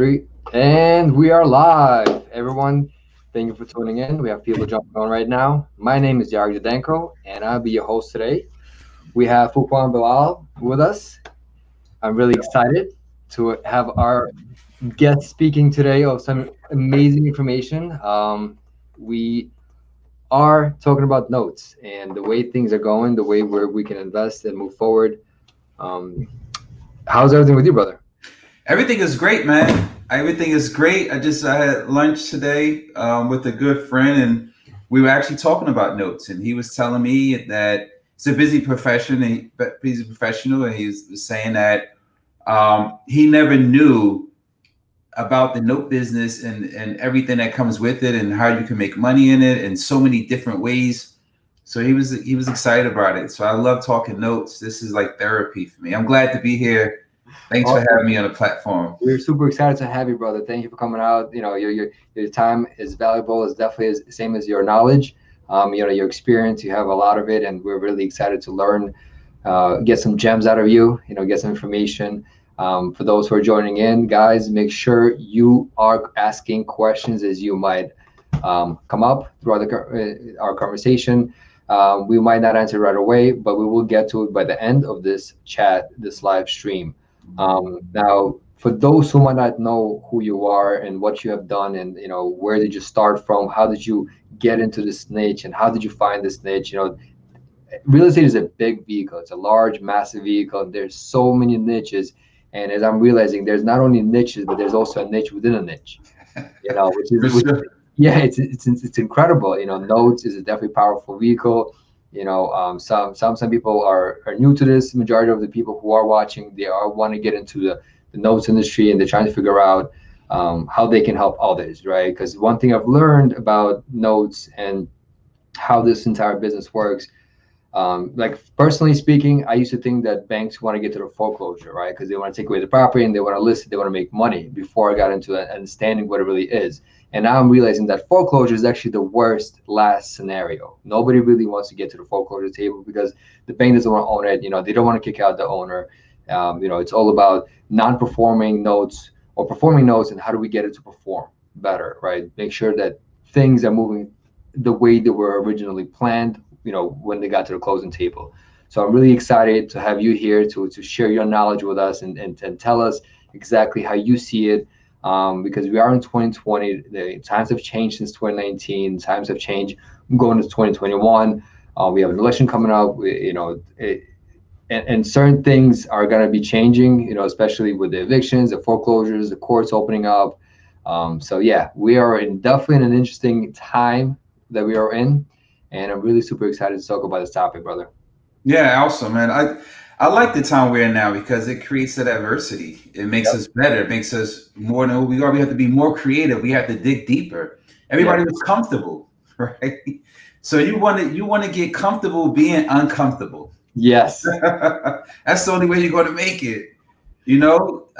3, and we are live. Everyone, thank you for tuning in. We have people jumping on right now. My name is Yarik Didenko, and I'll be your host today. We have Fuquan Bilal with us. I'm really excited to have our guest speaking today of some amazing information. We are talking about notes and the way things are going, the way where we can invest and move forward. How's everything with you, brother? Everything is great, man. Everything is great. I had lunch today with a good friend, and we were actually talking about notes, and he was telling me that it's a busy profession, and he's a professional, and he was saying that he never knew about the note business and everything that comes with it and how you can make money in it in so many different ways. So he was excited about it. So I love talking notes. This is like therapy for me. I'm glad to be here. Thanks for having me on the platform. We're super excited to have you, brother. Thank you for coming out. You know, your time is valuable. It's definitely the same as your knowledge. You know, your experience, you have a lot of it, and we're really excited to learn, get some gems out of you, you know, get some information. For those who are joining in, guys, make sure you are asking questions as you might come up throughout our conversation. We might not answer right away, but we will get to it by the end of this chat, this live stream. Now, for those who might not know who you are and what you have done, and you know, where did you start from, how did you get into this niche, and how did you find this niche? You know, real estate is a big vehicle. It's a large, massive vehicle, and there's so many niches. And as I'm realizing, there's not only niches, but there's also a niche within a niche, you know, which is yeah, it's incredible. You know, notes is a definitely powerful vehicle. You know, some people are new to this. The majority of the people who are watching, they are want to get into the notes industry, and they're trying to figure out how they can help others, right? Because one thing I've learned about notes and how this entire business works, like personally speaking, I used to think that banks want to get to the foreclosure, right? Because they want to take away the property and they want to list it, they want to make money, before I got into understanding what it really is. And now I'm realizing that foreclosure is actually the worst last scenario. Nobody really wants to get to the foreclosure table because the bank doesn't want to own it. You know, they don't want to kick out the owner. You know, it's all about non-performing notes or performing notes, and how do we get it to perform better, right? Make sure that things are moving the way they were originally planned, you know, when they got to the closing table. So I'm really excited to have you here to share your knowledge with us and tell us exactly how you see it. Because we are in 2020, the times have changed since 2019. Times have changed going to 2021. We have an election coming up. You know, and certain things are going to be changing. You know, especially with the evictions, the foreclosures, the courts opening up. So yeah, we are definitely in an interesting time that we are in, and I'm really super excited to talk about this topic, brother. Yeah, awesome, man. I like the time we're in now because it creates that adversity. It makes us better. It makes us more than who we are. We have to be more creative. We have to dig deeper. Everybody was comfortable, right? So you want to get comfortable being uncomfortable. Yes. That's the only way you're going to make it, you know?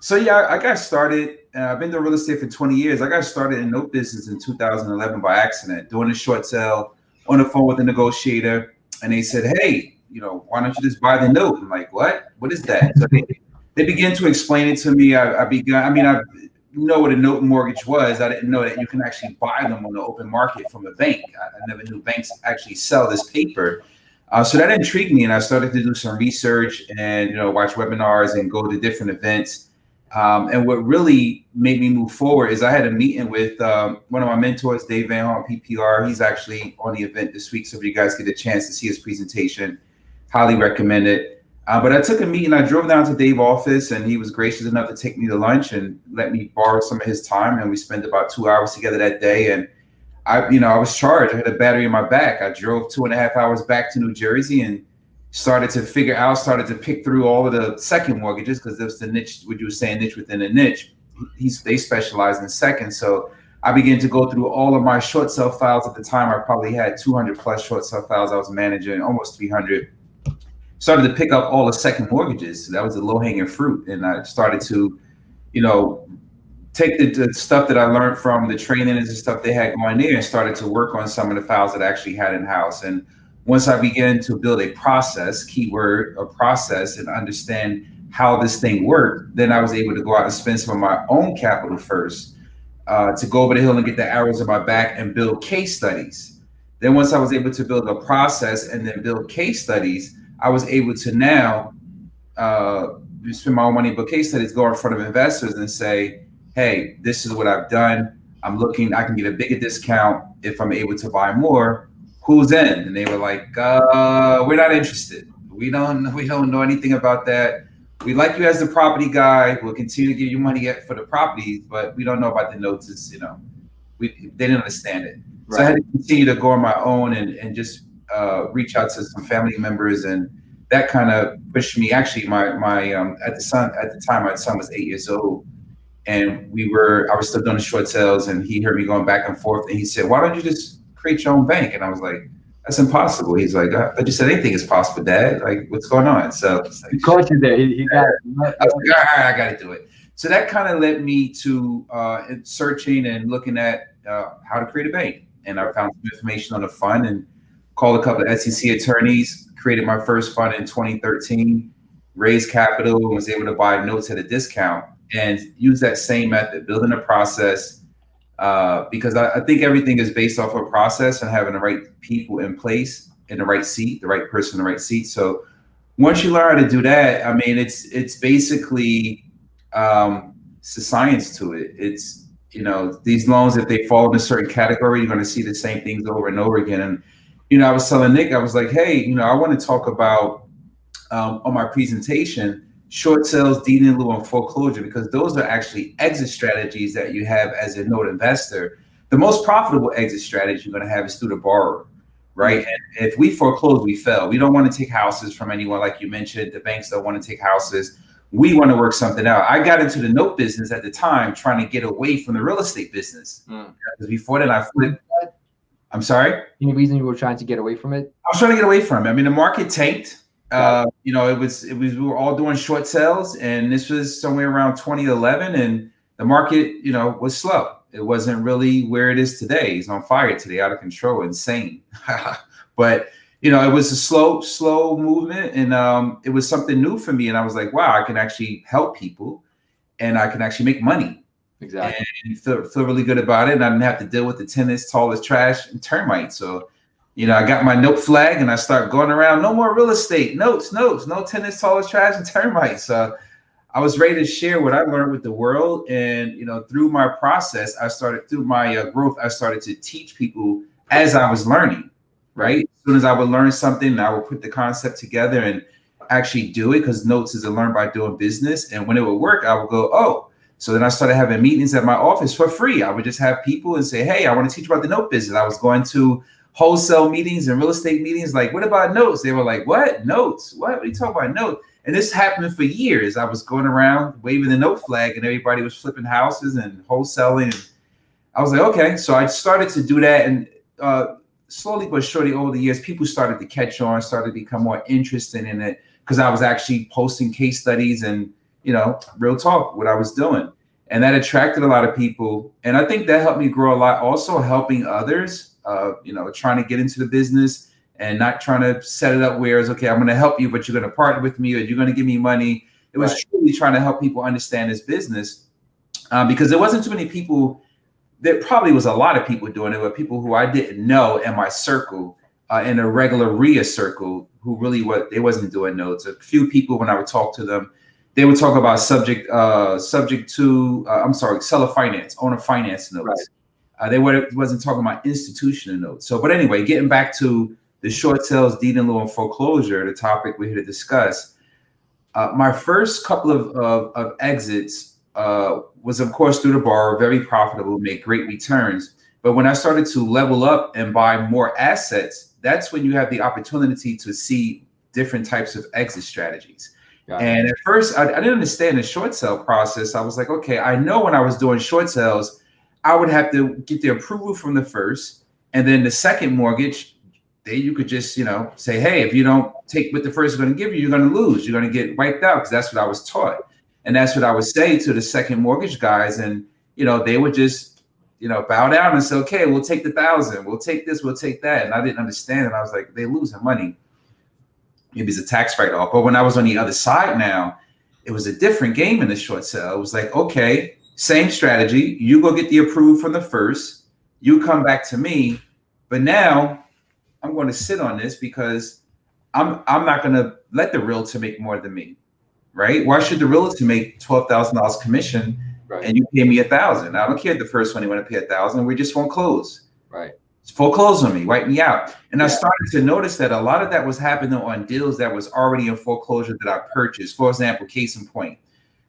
So yeah, I got started. I've been doing real estate for 20 years. I got started in note business in 2011 by accident, doing a short sale on the phone with a negotiator. And they said, hey, you know, why don't you just buy the note? I'm like, what? What is that? So they began to explain it to me. I know what a note mortgage was. I didn't know that you can actually buy them on the open market from a bank. I never knew banks actually sell this paper. So that intrigued me, and I started to do some research and, you know, watch webinars and go to different events. And what really made me move forward is I had a meeting with one of my mentors, Dave Van Horn, PPR. He's actually on the event this week, so if you guys get a chance to see his presentation, highly recommend it. But I took a meeting. I drove down to Dave's office, and he was gracious enough to take me to lunch and let me borrow some of his time. And we spent about 2 hours together that day. And I was charged. I had a battery in my back. I drove 2.5 hours back to New Jersey and started to pick through all of the second mortgages, because that's the niche. What you were saying, niche within a niche. They specialize in second. So I began to go through all of my short sale files. At the time, I probably had 200 plus short sale files I was managing, almost 300. Started to pick up all the second mortgages. That was the low-hanging fruit. And I started to, you know, take the stuff that I learned from the training and the stuff they had going there, and started to work on some of the files that I actually had in-house. And once I began to build a process, keyword, a process, and understand how this thing worked, then I was able to go out and spend some of my own capital first to go over the hill and get the arrows in my back and build case studies. Then once I was able to build a process and then build case studies, I was able to now spend my own money, but case studies, go in front of investors and say, hey, this is what I've done. I'm looking, I can get a bigger discount if I'm able to buy more. Who's in? And they were like, we're not interested. We don't know anything about that. We like you as the property guy. We'll continue to give you money for the properties, but we don't know about the notes. You know, they didn't understand it. Right. So I had to continue to go on my own and just reach out to some family members, and that kind of pushed me. Actually, at the time my son was 8 years old, and I was still doing the short sales, and he heard me going back and forth, and he said, "Why don't you just create your own bank?" And I was like, that's impossible. He's like, I just said anything is possible, Dad. Like, what's going on? So like, he caught you there. He got it. I was like, all right, I got to do it. So that kind of led me to searching and looking at how to create a bank. And I found some information on the fund and called a couple of SEC attorneys, created my first fund in 2013, raised capital, and was able to buy notes at a discount and use that same method, building a process. Because I think everything is based off of a process and having the right people in place in the right seat, the right person in the right seat. So once you learn how to do that, I mean, it's basically it's a science to it. It's, you know, these loans, if they fall in a certain category, you're going to see the same things over and over again. And, you know, I was telling Nick, I was like, hey, you know, I want to talk about on my presentation, short sales, deed in lieu, and foreclosure, because those are actually exit strategies that you have as a note investor. The most profitable exit strategy you're going to have is through the borrower, right? And if we foreclose, we fail. We don't want to take houses from anyone, like you mentioned. The banks don't want to take houses. We want to work something out. I got into the note business at the time trying to get away from the real estate business. Because before then I flipped. I'm sorry? Any reason you were trying to get away from it? I was trying to get away from it. I mean, the market tanked. You know, we were all doing short sales, and this was somewhere around 2011, and the market, you know, was slow. It wasn't really where it is today. It's on fire today, out of control, insane. But, you know, it was a slow movement, and it was something new for me. And I was like, wow, I can actually help people, and I can actually make money. Exactly. And feel really good about it. And I didn't have to deal with the tenants, tall as trash, and termites. So, you know, I got my note flag and I start going around. No more real estate, notes, no tenants, tall as trash, and termites. I was ready to share what I learned with the world. And, you know, through my process, I started to teach people as I was learning, right? As soon as I would learn something, I would put the concept together and actually do it, because notes is a learn by doing business. And when it would work, I would go, oh. So then I started having meetings at my office for free. I would just have people and say, hey, I want to teach about the note business. I was going to wholesale meetings and real estate meetings, like, what about notes? They were like, what? Notes? What are you talking about? Notes. And this happened for years. I was going around waving the note flag, and everybody was flipping houses and wholesaling. I was like, okay. So I started to do that, and slowly but surely over the years, people started to catch on, started to become more interested in it, because I was actually posting case studies and, you know, real talk, what I was doing. And that attracted a lot of people. And I think that helped me grow a lot, also helping others. You know, trying to get into the business and not trying to set it up where it's, okay, I'm going to help you, but you're going to partner with me or you're going to give me money. It was truly trying to help people understand this business, because there wasn't too many people. There probably was a lot of people doing it, but people who I didn't know in my circle, in a regular REA circle, who really they wasn't doing notes. A few people, when I would talk to them, they would talk about seller finance, owner finance notes. Right. They wasn't talking about institutional notes. So, but anyway, getting back to the short sales, deed in lieu, and foreclosure, the topic we're here to discuss. My first couple of exits was, of course, through the borrower, very profitable, made great returns. But when I started to level up and buy more assets, that's when you have the opportunity to see different types of exit strategies. And at first, I didn't understand the short sale process. I was like, okay, I know when I was doing short sales, I would have to get the approval from the first, and then the second mortgage, you could just, you know, say, hey, if you don't take what the first is going to give you, you're going to lose. You're going to get wiped out, because that's what I was taught. And that's what I would say to the second mortgage guys. And, you know, they would just, you know, bow down and say, okay, we'll take the 1,000. We'll take this, we'll take that. And I didn't understand. And I was like, they're losing money. Maybe it's a tax write-off. But when I was on the other side now, it was a different game in the short sale. It was like, okay, same strategy. You go get the approved from the first. You come back to me. But now I'm going to sit on this because I'm not going to let the realtor make more than me, right? Why should the realtor make $12,000 commission right. and you pay me $1,000? I don't care if the first one you want to pay $1,000. We just won't close. Right. Foreclose on me, wipe me out. And yeah. I started to notice that a lot of that was happening on deals that was already in foreclosure that I purchased. For example, case in point,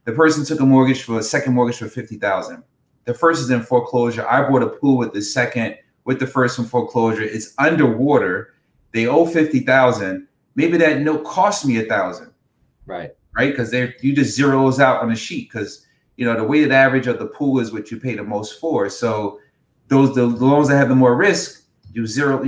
the person took a mortgage for a second mortgage for $50,000. The first is in foreclosure. I bought a pool with the second, with the first in foreclosure. It's underwater. They owe $50,000. Maybe that note cost me $1,000. Right. Right. Because you just zeros out on the sheet because, you know, the weighted average of the pool is what you pay the most for. So the loans that have the more risk, you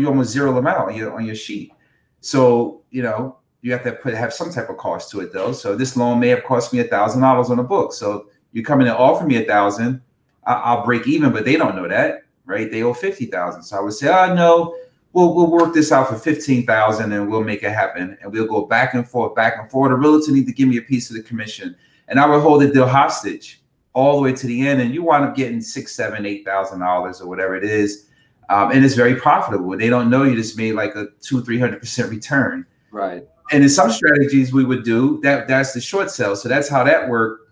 almost zero them out on your sheet. So, you know, you have to have some type of cost to it though. So this loan may have cost me $1,000 on a book. So you come in and offer me $1,000, I'll break even, but they don't know that, right? They owe $50,000. So I would say, oh no, we'll work this out for $15,000 and we'll make it happen. And we'll go back and forth, back and forth. The realtor need to give me a piece of the commission. And I would hold the deal hostage all the way to the end, and you wind up getting $6,000, $7,000, $8,000 or whatever it is, and it's very profitable. They don't know you just made like a 200-300% return. Right. And in some strategies we would do that. That's the short sale. So that's how that worked.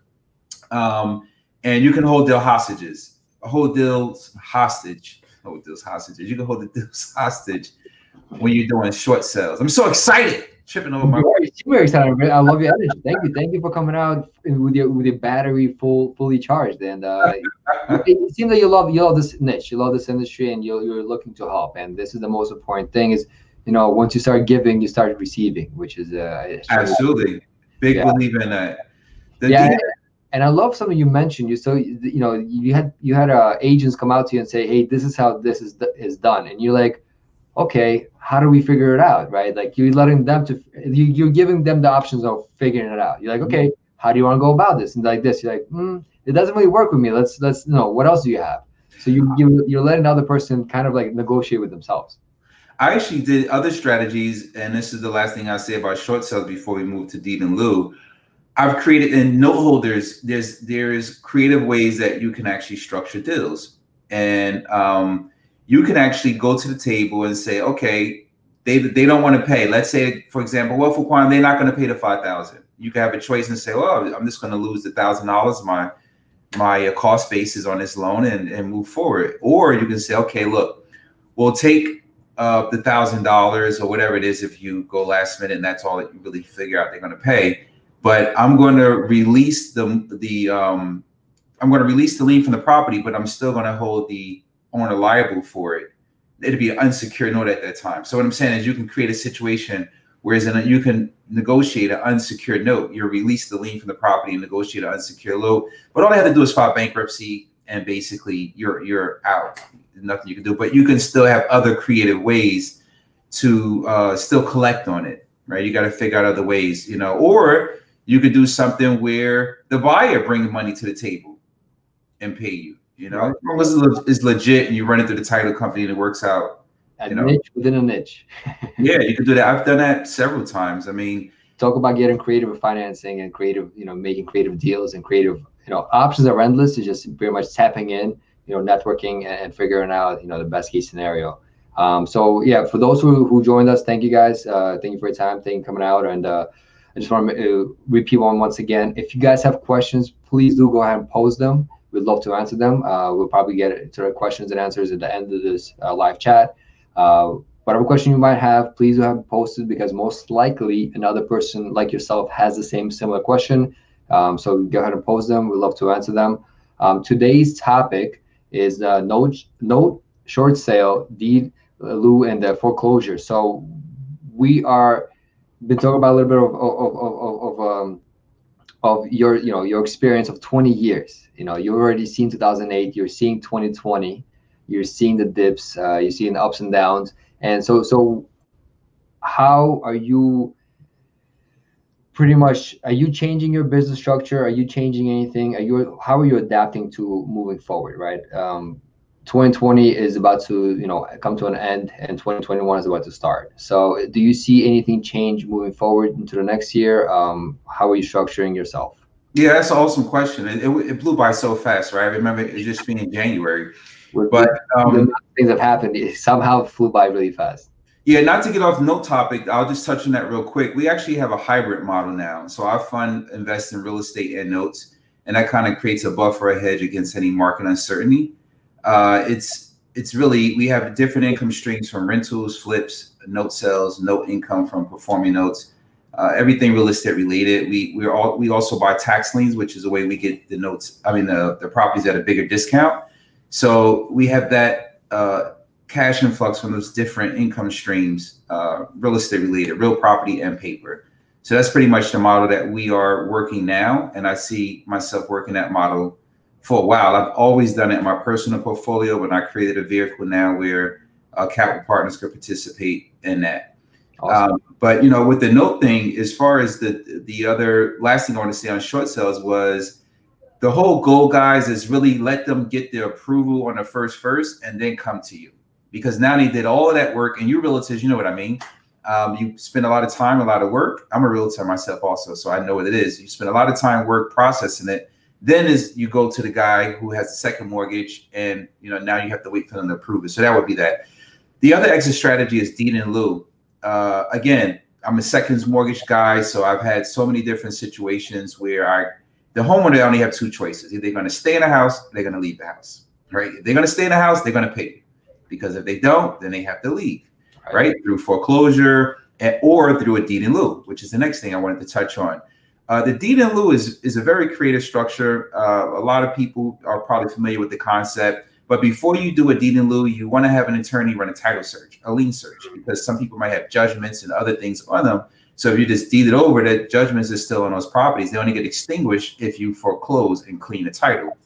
And you can hold deal hostages, hold deals hostage. You can hold the deals hostage when you're doing short sales. I'm so excited. Tripping over my super excited. I love your energy. Thank you. Thank you for coming out with your battery fully charged. And it seems that you love this niche, you love this industry, and you're looking to help. And this is the most important thing is, you know, once you start giving, you start receiving, which is absolutely big believe in that. And I love something you mentioned. You had agents come out to you and say, hey, this is how this is done, and you're like, okay, how do we figure it out, right? Like you're giving them the options of figuring it out. You're like, okay, how do you want to go about this? And like this, you're like, it doesn't really work with me. Let's know what else do you have. So you're letting the other person kind of like negotiate with themselves. I actually did other strategies, and this is the last thing I say about short sales before we move to Deed and Lou. I've created in note holders. There's creative ways that you can actually structure deals, and you can actually go to the table and say, okay, they don't want to pay. Let's say, for example, well, Fuquan, they're not going to pay the $5,000. You can have a choice and say, well, I'm just going to lose the $1,000. My cost basis on this loan and move forward. Or you can say, okay, look, we'll take the $1,000 or whatever it is if you go last minute and that's all that you really figure out they're going to pay. But I'm going to release the lien from the property, but I'm still going to hold the owner liable for it. It'd be an unsecured note at that time. So what I'm saying is you can create a situation whereas you can negotiate an unsecured note. You release the lien from the property and negotiate an unsecured note. But all I have to do is file bankruptcy and basically you're out. Nothing you can do. But you can still have other creative ways to still collect on it, right? You got to figure out other ways, you know. Or you could do something where the buyer brings money to the table and pay you. You know, as long as it's legit and you run it through the title company and it works out. Niche within a niche. Yeah, you can do that. I've done that several times. I mean, talk about getting creative with financing and creative, you know, making creative deals and creative, you know, options are endless. It's just pretty much tapping in, you know, networking and figuring out, you know, the best case scenario. So yeah, for those who joined us, thank you guys. Thank you for your time. Thank you for coming out. And I just want to repeat once again. If you guys have questions, please do go ahead and post them. We'd love to answer them. We'll probably get to the questions and answers at the end of this live chat. Whatever question you might have, please do have it posted because most likely another person like yourself has the similar question. So go ahead and post them. We'd love to answer them. Today's topic is note, short sale, deed, lieu, and the foreclosure. So we are been talking about a little bit of your, you know, your experience of 20 years. You know, you've already seen 2008, you're seeing 2020, you're seeing the dips, you're seeing the ups and downs. And so how are you are you changing your business structure? Are you changing anything? How are you adapting to moving forward, right? 2020 is about to, you know, come to an end, and 2021 is about to start. So do you see anything change moving forward into the next year? How are you structuring yourself? Yeah, that's an awesome question. It blew by so fast, right? I remember it just being January. But things have happened. It somehow flew by really fast. Yeah, not to get off note topic, I'll just touch on that real quick. We actually have a hybrid model now. So our fund invests in real estate and notes, and that kind of creates a buffer, a hedge against any market uncertainty. It's really, we have different income streams from rentals, flips, note sales, note income from performing notes, everything real estate related. We also buy tax liens, which is a way we get the notes, I mean, the properties at a bigger discount. So we have that cash influx from those different income streams, real estate related, real property and paper. So that's pretty much the model that we are working now. And I see myself working that model for a while. I've always done it in my personal portfolio, when I created a vehicle now where capital partners could participate in that. Awesome. But, you know, with the note thing, as far as the other last thing I want to say on short sales was, the whole goal, guys, is really let them get their approval on the first and then come to you. Because now they did all of that work, and you realtors, you know what I mean. You spend a lot of time, a lot of work. I'm a realtor myself also, so I know what it is. You spend a lot of time, work, processing it. Then is you go to the guy who has the second mortgage, and you know now you have to wait for them to approve it. So that would be that. The other exit strategy is deed in lieu. Again, I'm a second mortgage guy, so I've had so many different situations where the homeowner, they only have two choices. Either they're going to stay in the house, or they're going to leave the house, right? If they're going to stay in the house, they're going to pay you. Because if they don't, then they have to leave, right? Through foreclosure or through a deed in lieu, which is the next thing I wanted to touch on. The deed in lieu is a very creative structure. A lot of people are probably familiar with the concept. But before you do a deed in lieu, you want to have an attorney run a title search, a lien search, because some people might have judgments and other things on them. So if you just deed it over, that judgments are still on those properties. They only get extinguished if you foreclose and clean the title.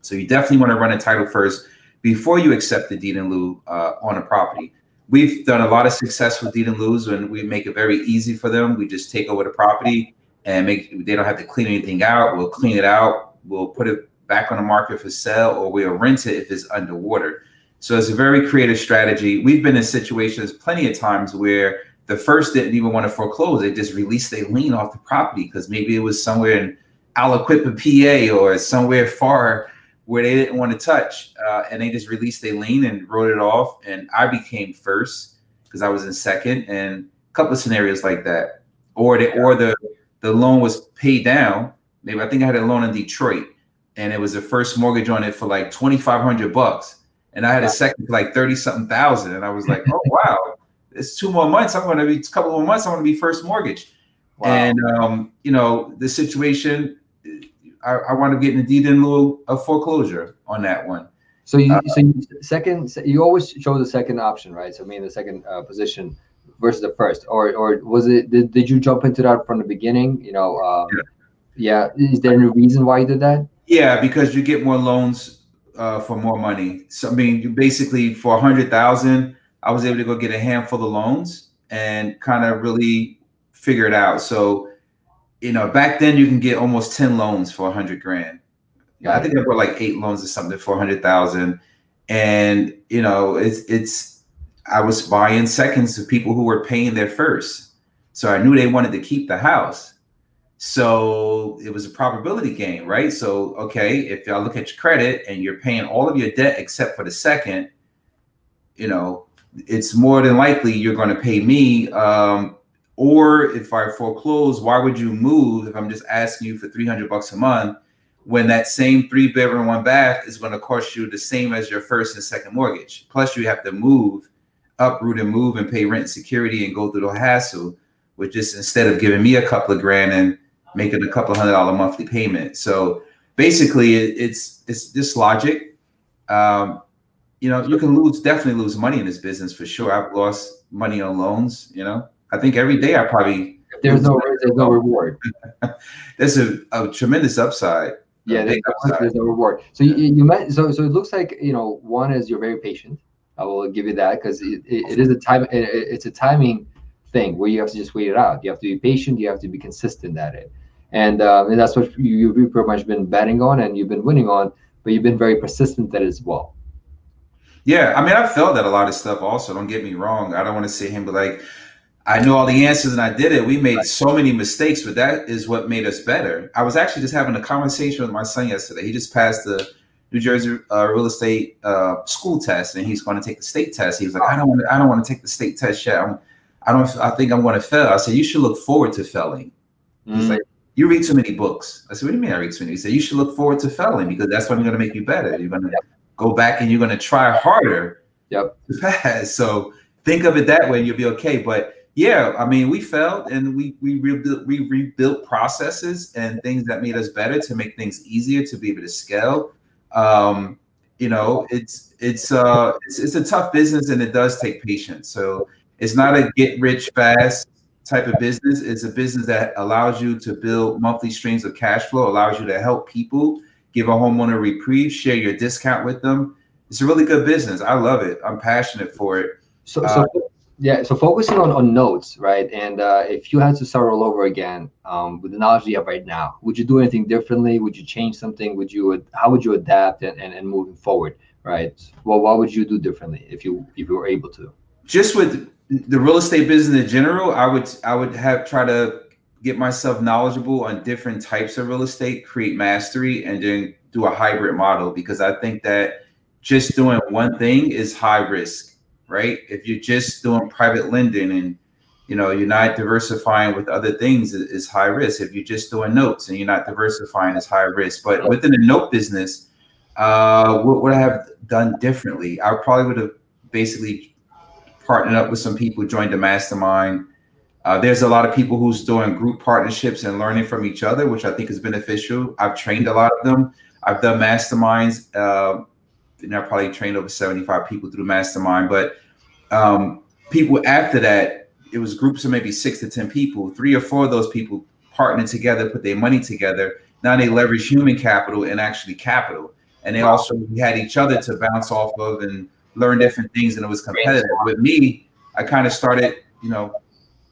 So you definitely want to run a title first before you accept the deed in lieu on a property. We've done a lot of successful deed in lieus, and we make it very easy for them. We just take over the property and they don't have to clean anything out. We'll clean it out. We'll put it back on the market for sale, or we'll rent it if it's underwater. So it's a very creative strategy. We've been in situations plenty of times where the first didn't even want to foreclose. They just released a lien off the property because maybe it was somewhere in Aliquippa, PA, or somewhere far where they didn't want to touch. And they just released a lien and wrote it off. And I became first because I was in second, and a couple of scenarios like that. Or the loan was paid down. Maybe I think I had a loan in Detroit, and it was the first mortgage on it for like $2,500 bucks. And I had a second for like 30-something thousand. And I was like, oh, wow. It's 2 more months. I'm going to be a couple more months. I'm going to be first mortgage. Wow. And, you know, the situation, I wound up getting a deed in lieu of foreclosure on that one. So you always chose the second option, right? So I mean, the second position versus the first, or was it, did you jump into that from the beginning? You know, yeah. Is there any reason why you did that? Yeah, because you get more loans for more money. So, I mean, you basically for $100,000, I was able to go get a handful of loans and kind of really figure it out. So, you know, back then you can get almost 10 loans for $100 grand. Yeah, I think I bought like 8 loans or something for $100,000. And, you know, I was buying seconds to people who were paying their first. So I knew they wanted to keep the house. So it was a probability game, right? So, okay, if y'all look at your credit and you're paying all of your debt except for the second, you know, it's more than likely you're going to pay me. Or if I foreclose, why would you move if I'm just asking you for $300 a month when that same 3-bedroom, 1-bath is going to cost you the same as your first and second mortgage? Plus, you have to move, uproot and move and pay rent and security and go through the hassle, which just instead of giving me a couple of grand and making a couple $100 monthly payment. So basically, it's this logic. You know, you can definitely lose money in this business for sure. I've lost money on loans. You know, I think every day I probably there's no reward. There's a tremendous upside. Yeah, there's no reward. So so it looks like, you know, one is you're very patient. I will give you that, because it is a time. It's a timing thing where you have to just wait it out. You have to be patient. You have to be consistent at it, and that's what you've pretty much been betting on, and you've been winning on. But you've been very persistent at it as well. Yeah, I mean, I felt that a lot of stuff also, don't get me wrong. I don't want to sit here and be like, I knew all the answers and I did it. We made so many mistakes, but that is what made us better. I was actually just having a conversation with my son yesterday. He just passed the New Jersey real estate school test, and he's going to take the state test. He was like, I don't want to take the state test yet. I think I'm going to fail. I said, you should look forward to failing. Mm. He's like, you read too many books. I said, what do you mean I read too many? He said, you should look forward to failing because that's what's going to make you better. You're going to go back and you're going to try harder to pass. So think of it that way and you'll be okay. But yeah, I mean, we failed and we rebuilt processes and things that made us better to make things easier to be able to scale. You know, it's a tough business and it does take patience. So it's not a get rich fast type of business. It's a business that allows you to build monthly streams of cash flow, allows you to help people, give a homeowner reprieve, share your discount with them. It's a really good business. I love it. I'm passionate for it. So focusing on notes, right? And if you had to start all over again with the knowledge you have right now, would you do anything differently? Would you change something? Would you, how would you adapt and moving forward, right? Well, what would you do differently if you were able to? Just with the real estate business in general, I would have try to get myself knowledgeable on different types of real estate, create mastery, and then do a hybrid model, because I think that just doing one thing is high risk. Right? If you're just doing private lending and, you know, you're not diversifying with other things, is high risk. If you're just doing notes and you're not diversifying, it's high risk. But within the note business, what would I have done differently? I probably would have basically partnered up with some people, joined a mastermind. There's a lot of people who's doing group partnerships and learning from each other, which I think is beneficial. I've trained a lot of them. I've done masterminds, and I probably trained over 75 people through mastermind, but people after that, it was groups of maybe 6 to 10 people. 3 or 4 of those people partnered together, put their money together. Now they leverage human capital and actually capital. And they also had each other to bounce off of and learn different things. And it was competitive. With me, I kind of started, you know,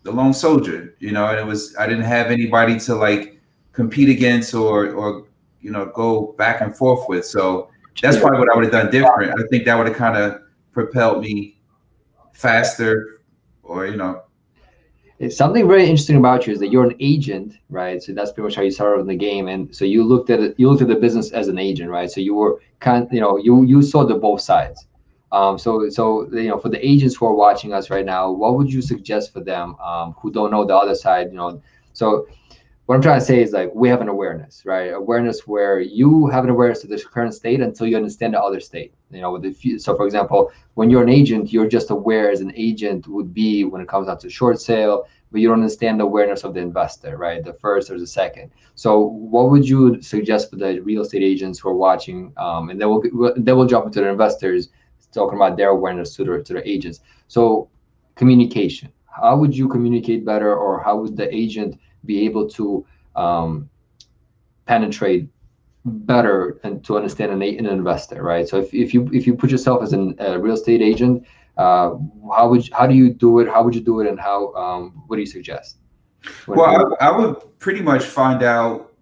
the lone soldier, you know, and it was, I didn't have anybody to like compete against or, you know, go back and forth with. So that's probably what I would have done different. I think that would have kind of propelled me faster, or, you know. It's something very interesting about you is that you're an agent, right? So that's pretty much how you started in the game. And so you looked at it, you looked at the business as an agent, right? So you were kind of, you know, you saw the both sides. So, you know, for the agents who are watching us right now, what would you suggest for them who don't know the other side, you know? So what I'm trying to say is, like, we have an awareness, right? Awareness where you have an awareness of the current state until you understand the other state. You know, so for example, when you're an agent, you're just aware as an agent would be when it comes out to short sale, but you don't understand the awareness of the investor, right? The first or the second. So what would you suggest for the real estate agents who are watching? And they will jump into the investors talking about their awareness to the agents. So communication. How would you communicate better, or how would the agent be able to penetrate better and to understand an investor, right? So if you put yourself as a real estate agent, how would you do it, and how what do you suggest? Well, I would pretty much find out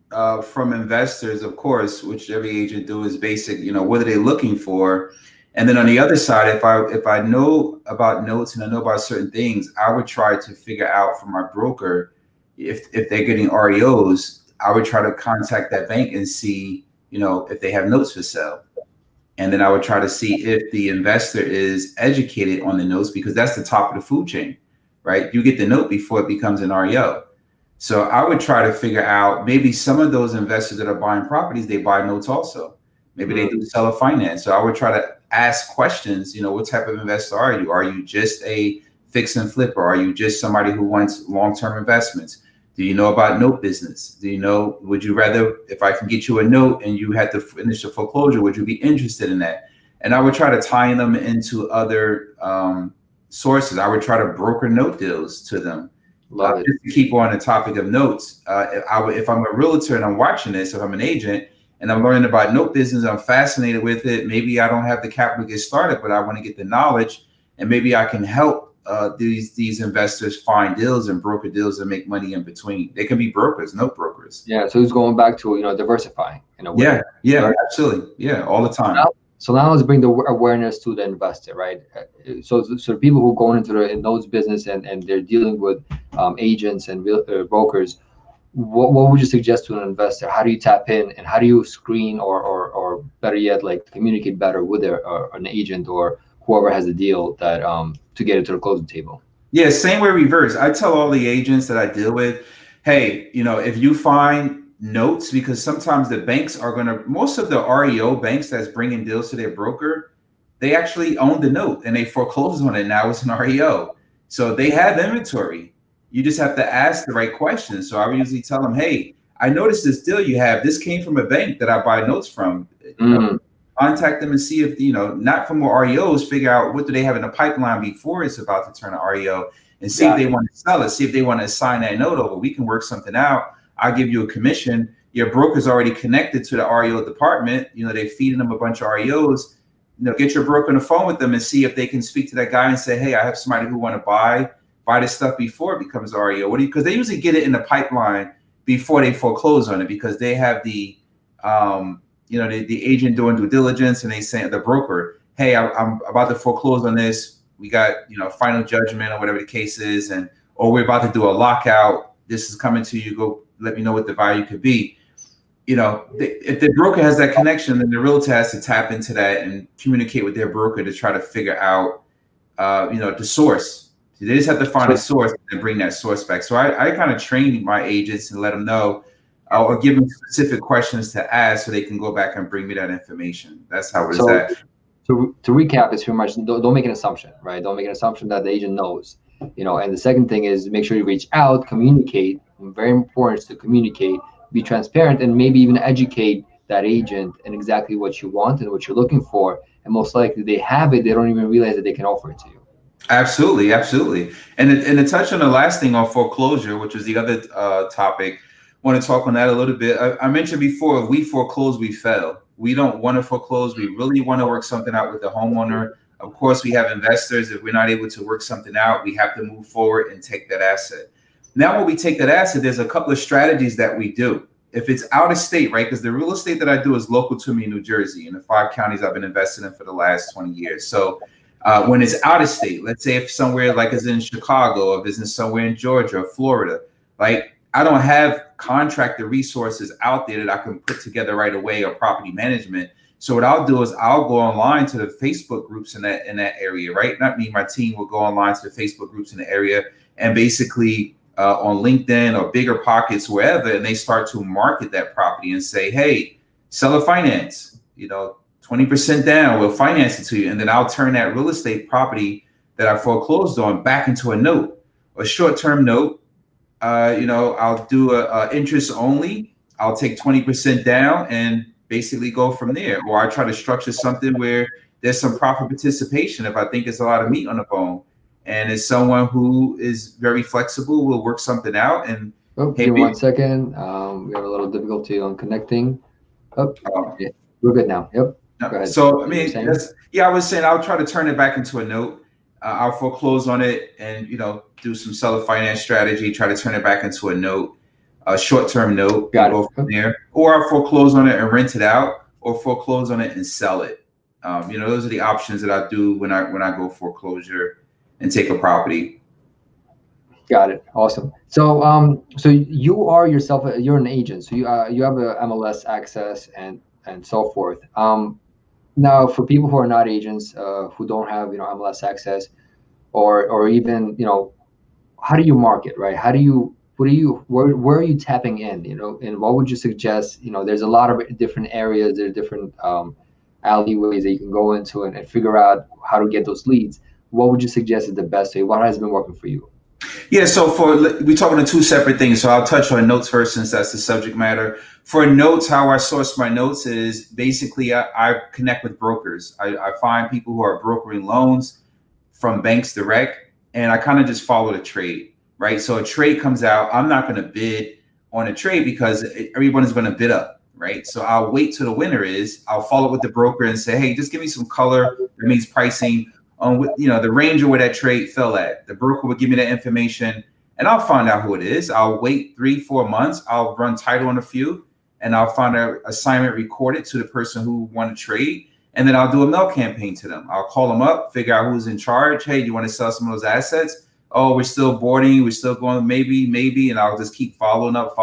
from investors, of course, which every agent do, is basic, you know, what are they looking for? And then on the other side, if I know about notes and I know about certain things, I would try to figure out from my broker. If they're getting REOs, I would try to contact that bank and see, you know, if they have notes for sale. And then I would try to see if the investor is educated on the notes, because that's the top of the food chain, right? You get the note before it becomes an REO. So I would try to figure out, maybe some of those investors that are buying properties, they buy notes also. Maybe they do seller finance. So I would try to ask questions, you know, what type of investor are you? Are you just a fix and flipper? Are you just somebody who wants long-term investments? Do you know about note business? Do you know, would you rather, if I can get you a note and you had to finish the foreclosure, would you be interested in that? And I would try to tie them into other sources. I would try to broker note deals to them. Just to keep on the topic of notes. If I'm a realtor and I'm watching this, if I'm an agent and I'm learning about note business, I'm fascinated with it. Maybe I don't have the capital to get started, but I want to get the knowledge, and maybe I can help these investors find deals and broker deals and make money in between. They can be brokers, note brokers. Yeah, so it's going back to, you know, diversifying in a way. Yeah, absolutely. Yeah, all the time. So now let's bring the awareness to the investor, right? So people who go into the notes business and they're dealing with agents and brokers, what would you suggest to an investor? How do you tap in, and how do you screen or better yet, like communicate better with an agent or whoever has a deal that to get it to the closing table? Yeah, same way reverse. I tell all the agents that I deal with, hey, you know, if you find notes, because sometimes the banks are going to, most of the REO banks that's bringing deals to their broker, they actually own the note and they foreclose on it. Now it's an REO. So they have inventory. You just have to ask the right questions. So I would usually tell them, hey, I noticed this deal you have. This came from a bank that I buy notes from. You know, contact them and see if, you know, not for more REOs, figure out what do they have in the pipeline before it's about to turn an REO and see if they want to sell it, see if they want to assign that note over. We can work something out. I'll give you a commission. Your broker's already connected to the REO department. You know, they're feeding them a bunch of REOs. You know, get your broker on the phone with them and see if they can speak to that guy and say, hey, I have somebody who want to buy this stuff before it becomes REO. What do you, because they usually get it in the pipeline before they foreclose on it, because they have the, you know, the agent doing due diligence, and they say to the broker, hey, I'm about to foreclose on this. We got, you know, final judgment or whatever the case is, and, or we're about to do a lockout. This is coming to you. Go, let me know what the value could be. You know, if the broker has that connection, then the realtor has to tap into that and communicate with their broker to try to figure out, you know, the source. So they just have to find a source and bring that source back. So I kind of train my agents and let them know, or give them specific questions to ask so they can go back and bring me that information. That's how it is. So to recap, it's pretty much don't make an assumption, right? Don't make an assumption that the agent knows. You know, and the second thing is make sure you reach out, communicate. Very important to communicate, be transparent, and maybe even educate that agent and exactly what you want and what you're looking for. And most likely they have it. They don't even realize that they can offer it to you. Absolutely. Absolutely. And to touch on the last thing on foreclosure, which is the other topic, want to talk on that a little bit. I mentioned before, if we foreclose, we fail. We don't want to foreclose. We really want to work something out with the homeowner. Of course, we have investors. If we're not able to work something out, we have to move forward and take that asset. Now, when we take that asset, there's a couple of strategies that we do. If it's out of state, right? Because the real estate that I do is local to me in New Jersey, and the 5 counties I've been investing in for the last 20 years. So when it's out of state, let's say if somewhere like it's in Chicago, or if it's in somewhere in Georgia or Florida, like I don't have contractor resources out there that I can put together right away, or property management. So what I'll do is I'll go online to the Facebook groups in that area, right? Not me, my team will go online to the Facebook groups in the area and basically on LinkedIn or Bigger Pockets, wherever, and they start to market that property and say, hey, seller finance, you know, 20% down, we'll finance it to you. And then I'll turn that real estate property that I foreclosed on back into a note, a short-term note. You know, I'll do a interest only. I'll take 20% down and basically go from there. Or I try to structure something where there's some profit participation if I think it's a lot of meat on the bone. And as someone who is very flexible, we'll work something out. And oh, hey, give me 1 second. We have a little difficulty on connecting. Oh, yeah. We're good now. Yep. No, go ahead. So I mean, that's, yeah, I was saying I'll try to turn it back into a note. I'll foreclose on it, and you know, do some seller finance strategy. Try to turn it back into a note, a short-term note. Got it. From there, or I'll foreclose on it and rent it out, or foreclose on it and sell it. You know, those are the options that I do when I go foreclosure and take a property. Got it. Awesome. So, so you are yourself, you're an agent. So you have a MLS access and so forth. Now, for people who are not agents, who don't have, you know, MLS access, or even, you know, how do you market, right? How do you, what do you, where are you tapping in, you know, and what would you suggest? You know, there's a lot of different areas, there are different alleyways that you can go into and figure out how to get those leads. What would you suggest is the best way? What has been working for you? Yeah, so we're talking two separate things. So I'll touch on notes first, since that's the subject matter. For notes, how I source my notes is basically I connect with brokers. I find people who are brokering loans from banks direct, and I kind of just follow the trade, right? So a trade comes out. I'm not going to bid on a trade because everyone is going to bid up, right? So I'll wait till the winner is. I'll follow with the broker and say, hey, just give me some color. That means pricing on what, you know, the range of where that trade fell at. The broker would give me that information, and I'll find out who it is. I'll wait 3-4 months. I'll run title on a few, and I'll find an assignment recorded to the person who won a trade. And then I'll do a mail campaign to them. I'll call them up, figure out who's in charge. Hey, do you want to sell some of those assets? Oh, we're still boarding. We're still going, maybe. And I'll just keep following up.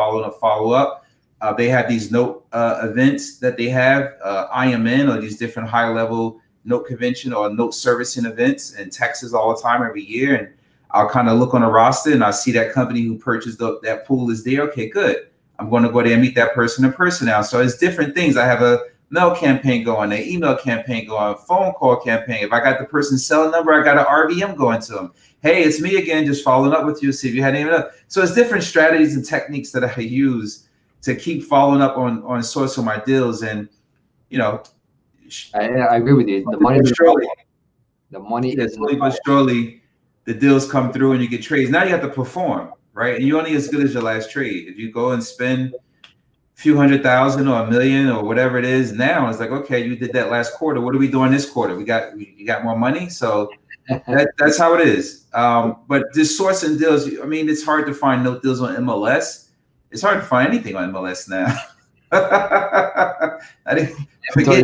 They have these note events that they have, IMN, or these different high level note convention or note servicing events in Texas all the time, every year. And I'll kind of look on a roster and I see that company who purchased that pool is there. Okay, good. I'm going to go there and meet that person in person now. So it's different things. I have a mail campaign going, an email campaign going, phone call campaign. If I got the person's cell number, I got an RVM going to them. Hey, it's me again, just following up with you, see if you had any other. So it's different strategies and techniques that I use to keep following up on source of my deals. And, you know, I agree with you. The money is surely, the money is slowly but surely the deals come through and you get trades. Now you have to perform, right? And you're only as good as your last trade. If you go and spend few $100,000 or $1 million or whatever it is now, it's like, okay, you did that last quarter. What are we doing this quarter? You got more money. So that's how it is. But this sourcing deals, I mean, it's hard to find no deals on MLS. It's hard to find anything on MLS now. I didn't forget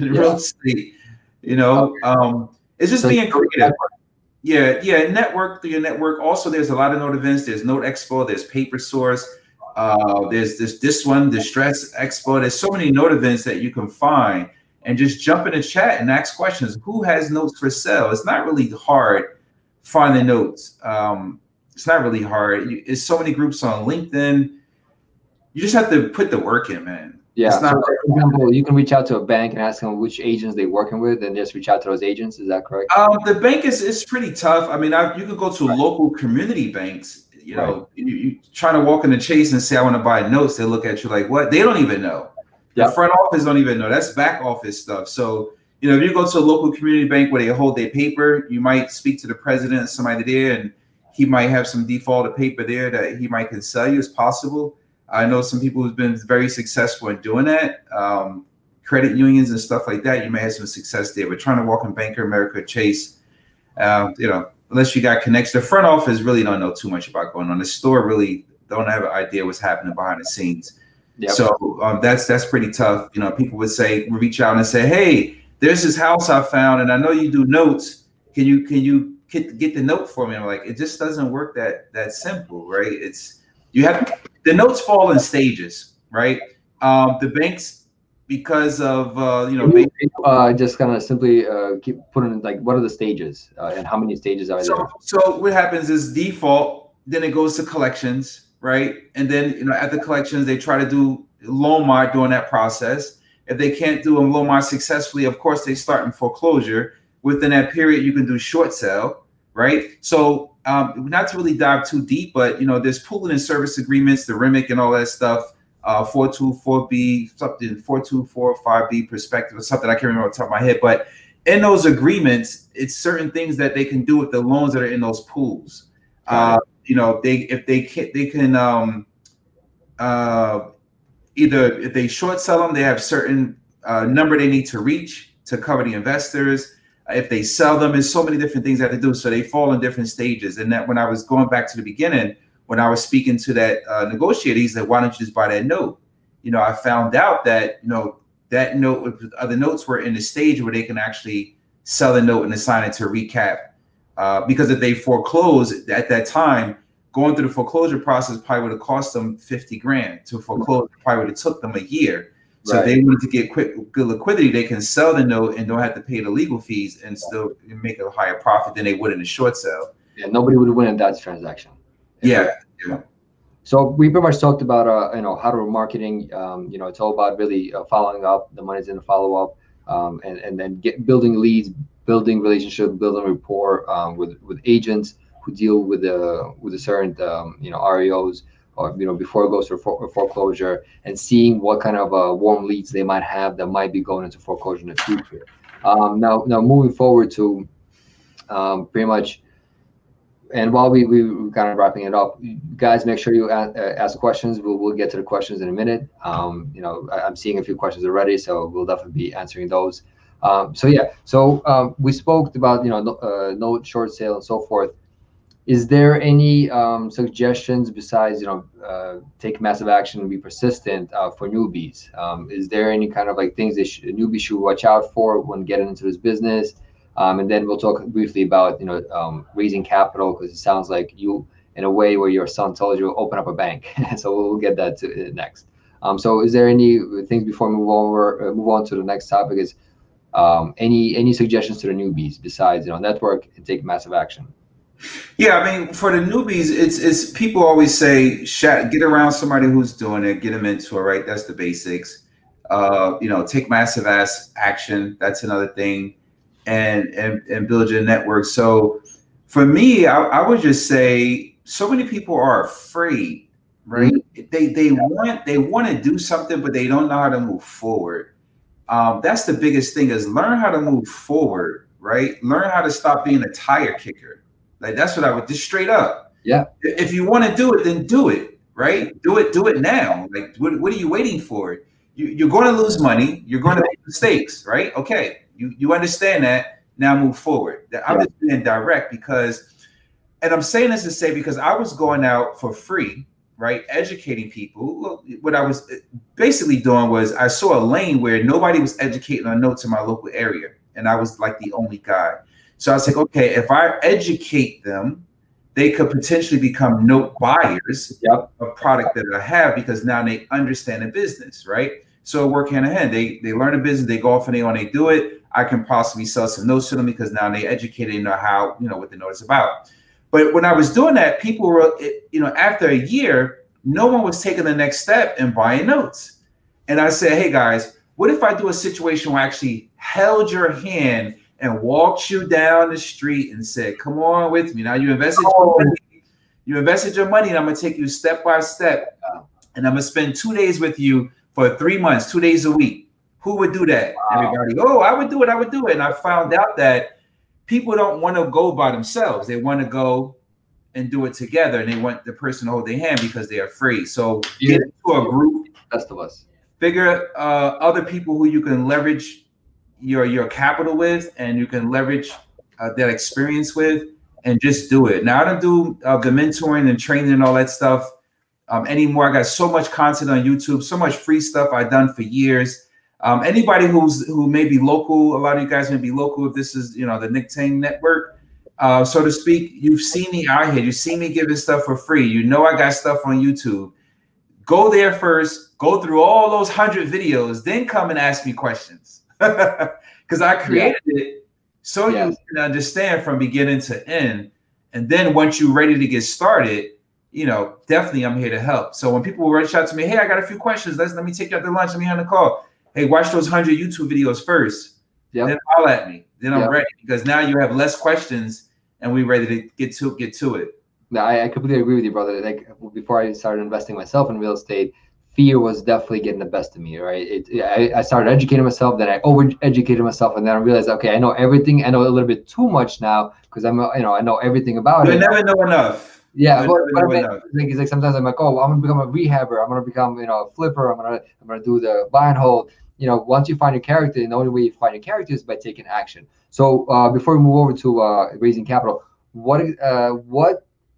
real estate, you know, it's just being creative. Yeah. Network through your network. Also, there's a lot of note events. There's Note Expo, there's Paper Source. There's this one, Distress Expo. There's so many note events that you can find, and just jump in the chat and ask questions. Who has notes for sale? It's not really hard finding notes. It's not really hard. There's so many groups on LinkedIn. You just have to put the work in, man. Yeah. It's not, so for example, you can reach out to a bank and ask them which agents they're working with, and just reach out to those agents. Is that correct? The bank is pretty tough. I mean, you can go to local community banks. You know, you trying to walk in the chase and say, I want to buy notes. They look at you like, what? They don't even know. The front office don't even know. That's back office stuff. So, you know, if you go to a local community bank where they hold their paper, you might speak to the president or somebody there, and he might have some default of paper there that he might can sell you. It's possible. I know some people who've been very successful in doing that. Credit unions and stuff like that, you may have some success there. But trying to walk in Bank of America, Chase, you know, unless you got connects. The front office really don't know too much about going on. The store really don't have an idea what's happening behind the scenes. Yep. So that's pretty tough. You know, people would say, reach out and say, hey, there's this house I found, and I know you do notes. Can you get the note for me? I'm like, it just doesn't work that simple, right? You have the notes fall in stages, right? The banks, because of you know, just kind of simply keep putting like, what are the stages and how many stages are there? So what happens is default, then it goes to collections, right? And then, you know, at the collections, they try to do loan mod during that process. If they can't do a loan mod successfully, of course, they start in foreclosure. Within that period, you can do short sale, right? So not to really dive too deep, but you know, there's pooling and service agreements, the REMIC and all that stuff. 424B, something 4245B perspective or something, I can't remember off the top of my head. But in those agreements, it's certain things that they can do with the loans that are in those pools. You know, they can either, if they short sell them, they have certain number they need to reach to cover the investors. If they sell them, there's so many different things they have to do. So they fall in different stages. And that, when I was going back to the beginning, when I was speaking to that negotiator, he said, why don't you just buy that note? You know, I found out that, you know, that note, other notes were in the stage where they can actually sell a note and assign it to recap. Because if they foreclose at that time, going through the foreclosure process probably would have cost them 50 grand to foreclose. Probably would have took them a year. So if they wanted to get good liquidity, they can sell the note and don't have to pay the legal fees and still make a higher profit than they would in a short sale. Yeah, nobody would win in that transaction. Yeah. So we pretty much talked about, you know, how to marketing. You know, it's all about really following up. The money's in the follow up, and then building leads, building relationship, building rapport with agents who deal with the certain you know, REOs, or you know, before it goes to foreclosure, and seeing what kind of warm leads they might have that might be going into foreclosure in the future. Now moving forward to pretty much. And while we're kind of wrapping it up, guys, make sure you ask questions. We'll get to the questions in a minute. You know, I'm seeing a few questions already, so we'll definitely be answering those. So we spoke about, you know, note, short sale and so forth. Is there any suggestions besides, you know, take massive action and be persistent for newbies? Is there any kind of like things that newbies should watch out for when getting into this business? And then we'll talk briefly about, you know, raising capital, because it sounds like you, in a way where your son told you, open up a bank. So we'll get that to next. So is there any things before we move on to the next topic? Is any suggestions to the newbies besides, you know, network and take massive action? Yeah, I mean, for the newbies, it's people always say, get around somebody who's doing it, get them into it, right? That's the basics. You know, take massive action. That's another thing, and build your network. So, for me, I would just say, so many people are afraid, right? Mm-hmm. They want to do something, but they don't know how to move forward. That's the biggest thing: is learn how to move forward, right? Learn how to stop being a tire kicker. Like, that's what I would just straight up. Yeah. If you want to do it, then do it, right? Do it now. Like, what are you waiting for? You're going to lose money. You're going to make mistakes, right? Okay. You understand that. Now move forward. I'm just being direct because, and I'm saying this to say, because I was going out for free, right? Educating people. What I was basically doing was I saw a lane where nobody was educating on notes in my local area. And I was like the only guy. So I was like, okay, if I educate them, they could potentially become note buyers of product that I have, because now they understand the business, right? So work hand in hand. They learn a business, they go off and they do it. I can possibly sell some notes to them because now they educated and know how, you know, what the note is about. But when I was doing that, people were, you know, after a year, no one was taking the next step and buying notes. And I said, hey guys, what if I do a situation where I actually held your hand and walked you down the street and said, come on with me. Now you invested your money. You invested your money, and I'm gonna take you step by step. And I'm gonna spend 2 days with you for 3 months, 2 days a week. Who would do that? Wow. Everybody, oh, I would do it. And I found out that people don't wanna go by themselves. They wanna go and do it together, and they want the person to hold their hand because they're afraid. So get into a group, best of us. Figure other people who you can leverage your capital with, and you can leverage that experience with, and just do it. Now I don't do the mentoring and training and all that stuff anymore. I got so much content on YouTube, so much free stuff I've done for years. Anybody who may be local, a lot of you guys may be local if this is, you know, the Nick Tang network, so to speak. You've seen me out here. You've seen me giving stuff for free. You know I got stuff on YouTube. Go there first. Go through all those 100 videos, then come and ask me questions. Because I created it so you can understand from beginning to end. And then once you're ready to get started, you know, definitely I'm here to help. So when people reach out to me, hey, I got a few questions. Let me take you out to lunch. Let me on the call. Hey, watch those 100 YouTube videos first. Then holler at me. Then I'm ready, because now you have less questions and we're ready to get to it. No, I completely agree with you, brother. Like, before I started investing myself in real estate, fear was definitely getting the best of me, right? I started educating myself, then I over-educated myself, and then I realized, okay, I know everything. I know a little bit too much now, because I'm, you know, I know everything about it. You never know enough. Yeah, it's like sometimes I'm like, oh, well, I'm gonna become a rehabber. I'm gonna become, you know, a flipper. I'm gonna do the buy and hold. You know, once you find your character, and the only way you find your character is by taking action. So before we move over to raising capital, what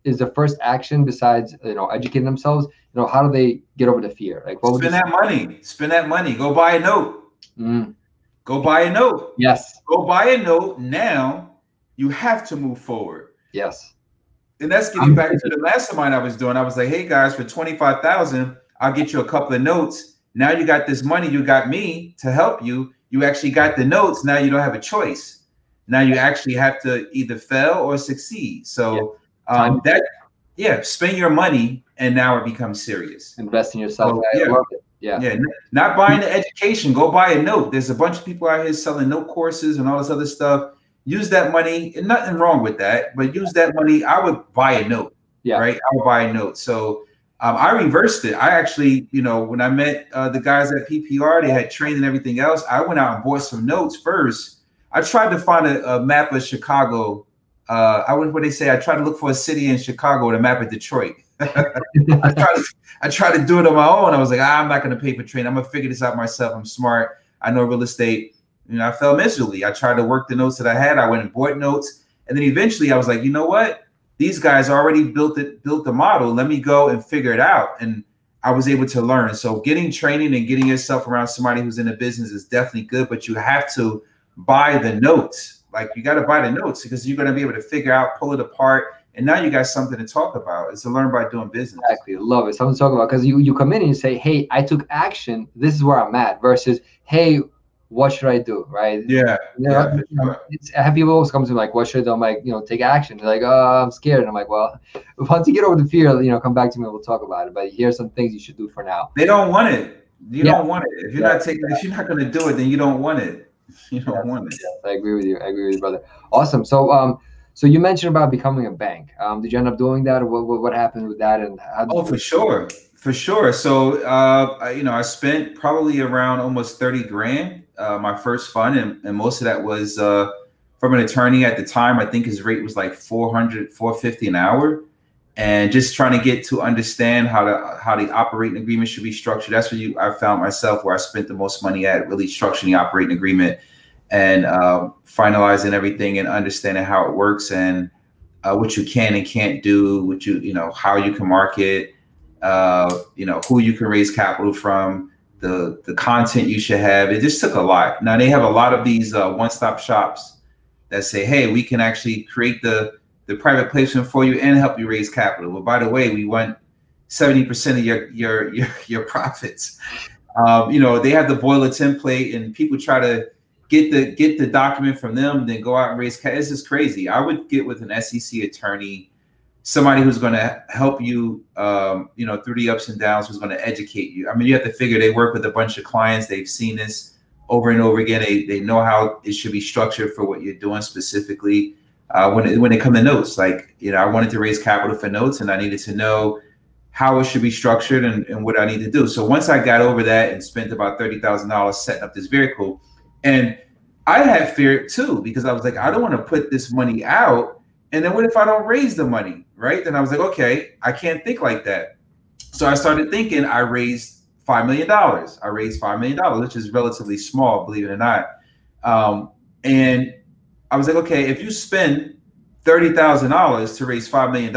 is the first action besides, you know, educating themselves? You know, how do they get over the fear? Like, what spend that money. Spend that money. Go buy a note. Go buy a note. Yes. Go buy a note now. You have to move forward. Yes. And that's getting back to the mastermind I was doing. I was like, hey guys, for $25,000, I'll get you a couple of notes. Now you got this money. You got me to help you. You actually got the notes. Now you don't have a choice. Now you actually have to either fail or succeed. So. Spend your money, and now it becomes serious. Invest in yourself. Oh, yeah. I love it. Yeah. Not buying the education. Go buy a note. There's a bunch of people out here selling note courses and all this other stuff. Use that money, and nothing wrong with that, but use that money. I would buy a note. Yeah. Right. I would buy a note. So I reversed it. I actually, you know, when I met the guys at PPR, they had trained and everything else. I went out and bought some notes first. I tried to find a map of Chicago. I try to look for a city in Chicago with a map of Detroit. I tried to do it on my own. I was like, I'm not going to pay for training. I'm going to figure this out myself. I'm smart. I know real estate. You know, I fell miserably. I tried to work the notes that I had. I went and bought notes. And then eventually I was like, you know what? these guys already built the model. Let me go and figure it out. And I was able to learn. So getting training and getting yourself around somebody who's in the business is definitely good, but you have to buy the notes. Like, you got to buy the notes, because you're going to be able to figure out, pull it apart. And now you got something to talk about. It's a learn by doing business. Exactly. Love it. Something to talk about. Because you come in and you say, hey, I took action. This is where I'm at, versus, hey, what should I do? Right? Yeah. You know, yeah. I have people always come to me like, what should I do? I'm like, you know, take action. They're like, oh, I'm scared. And I'm like, well, once you get over the fear, you know, come back to me and we'll talk about it. But here's some things you should do for now. They don't want it. You don't want it. If you're not taking, if you're not going to do it, then you don't want it. You don't want it. I agree with you. I agree with you, brother. Awesome. So, so you mentioned about becoming a bank. Did you end up doing that, or what happened with that? And how did for sure. So you know, I spent probably around almost 30 grand my first fund, and most of that was from an attorney at the time. I think his rate was like 450 an hour, and just trying to get to understand how the operating agreement should be structured. That's where I found myself, where I spent the most money at, really structuring the operating agreement and finalizing everything and understanding how it works, and what you can and can't do, what you know, how you can market, you know, who you can raise capital from, the content you should have. It just took a lot. Now they have a lot of these one-stop shops that say, hey, we can actually create the private placement for you and help you raise capital. Well, by the way, we want 70% of your profits. You know, they have the boiler template, and people try to get the document from them, then go out and raise cash. This is crazy. I would get with an SEC attorney, somebody who's going to help you, you know, through the ups and downs, who's going to educate you. I mean, you have to figure, they work with a bunch of clients. They've seen this over and over again. They know how it should be structured for what you're doing specifically. When it comes to notes, like, you know, I wanted to raise capital for notes, and I needed to know how it should be structured and what I need to do. So once I got over that and spent about $30,000 setting up this vehicle, and I had fear too, because I was like, I don't want to put this money out, and then what if I don't raise the money, right? Then I was like, okay, I can't think like that. So I started thinking, I raised $5 million. I raised $5 million, which is relatively small, believe it or not. And I was like, okay, if you spend $30,000 to raise $5 million,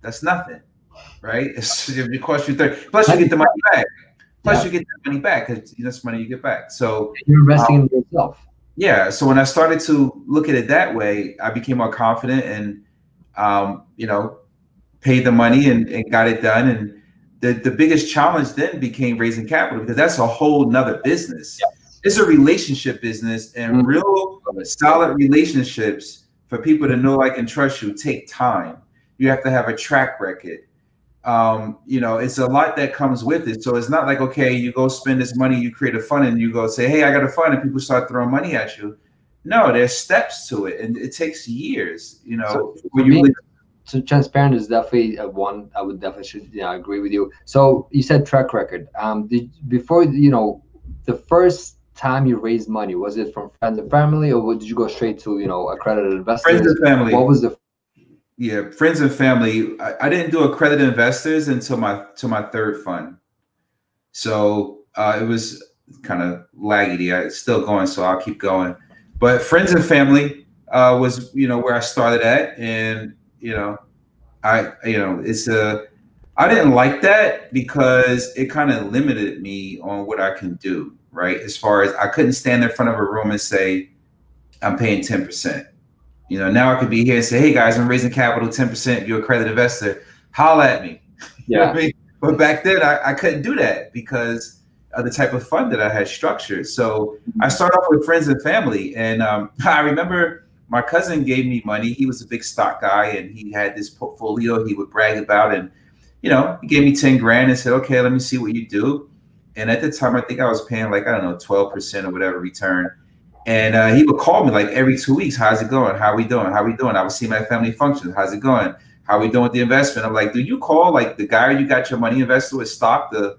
that's nothing, right? It costs you 30, plus you get the money back. Plus, you get that money back, because that's money you get back. So you're investing in yourself. Yeah. So when I started to look at it that way, I became more confident, and you know, paid the money and got it done. And the biggest challenge then became raising capital, because that's a whole nother business. Yes. It's a relationship business, and real solid relationships for people to know, like, and trust you take time. You have to have a track record. You know, it's a lot that comes with it. So it's not like, okay, you go spend this money, you create a fund, and you go say, hey, I got a fund, and people start throwing money at you. No, there's steps to it, and it takes years, you know. So transparent is definitely one I would definitely agree with you. So you said track record. Before, you know, the first time you raised money, was it from friends and family, or did you go straight to, you know, accredited investors? Friends and family. What was the Yeah, friends and family. I didn't do accredited investors until my third fund. So it was kind of laggy. It's still going, so I'll keep going. But friends and family was, you know, where I started at, and you know, I didn't like that, because it kind of limited me on what I can do. Right, as far as I couldn't stand in front of a room and say, I'm paying 10%. You know, now I could be here and say, hey guys, I'm raising capital 10%, you're a accredited investor, holla at me. Yeah. You know what I mean? But back then I couldn't do that because of the type of fund that I had structured. So I started off with friends and family. And I remember my cousin gave me money. He was a big stock guy, and he had this portfolio he would brag about. And, you know, he gave me 10 grand and said, okay, let me see what you do. And at the time, I think I was paying like, I don't know, 12% or whatever return. And he would call me like every 2 weeks. How's it going? How are we doing? How are we doing? I would see my family function. How's it going? How are we doing with the investment? I'm like, do you call like the guy you got your money invested with stock, the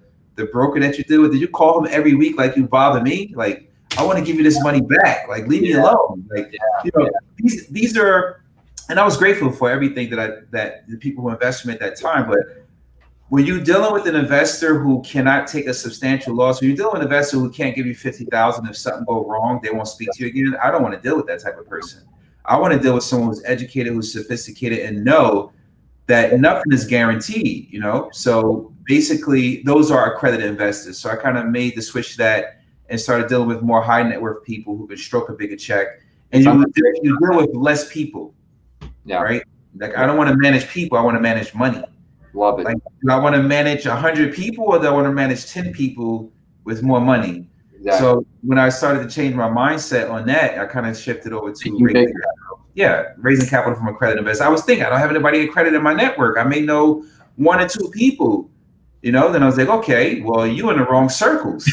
broker that you deal with? Did you call him every week like you bother me? Like, I want to give you this money back. Like, leave me alone. Like, you know, these are, and I was grateful for everything that the people who invested at that time. But when you're dealing with an investor who cannot take a substantial loss, when you're dealing with an investor who can't give you $50,000 if something go wrong, they won't speak to you again, I don't want to deal with that type of person. I want to deal with someone who's educated, who's sophisticated, and know that nothing is guaranteed, you know? So basically those are accredited investors. So I kind of made the switch to that and started dealing with more high net worth people who can stroke a bigger check. And you deal with less people, yeah, right? Like, I don't want to manage people, I want to manage money. Love it. Like, do I want to manage 100 people or do I want to manage 10 people with more money? Exactly. So when I started to change my mindset on that, I kind of shifted over to raising capital. Yeah, raising capital from accredited investors. I was thinking, I don't have anybody accredited in my network. I may know 1 or 2 people, you know? Then I was like, okay, well, you in the wrong circles.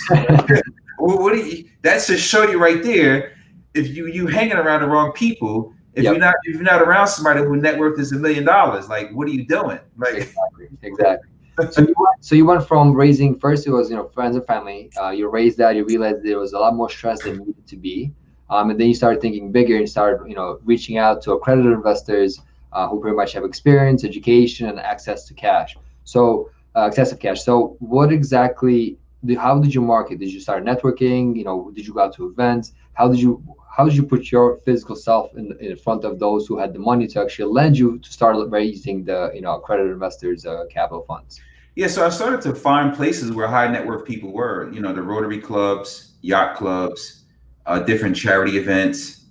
What you, that should show you right there, if you hanging around the wrong people, if yep. you're not around somebody who net worth is $1 million, like what are you doing? Like exactly. So you went from raising, first it was, you know, friends and family. You raised that, you realized there was a lot more stress than needed to be, and then you started thinking bigger and started, you know, reaching out to accredited investors who pretty much have experience, education, and access to cash. So excessive cash. So what exactly? How did you market? Did you start networking? You know, did you go out to events? How did you put your physical self in front of those who had the money to actually lend you to start raising the, you know, accredited investors' capital funds? Yeah, so I started to find places where high net worth people were, you know, the Rotary clubs, yacht clubs, different charity events,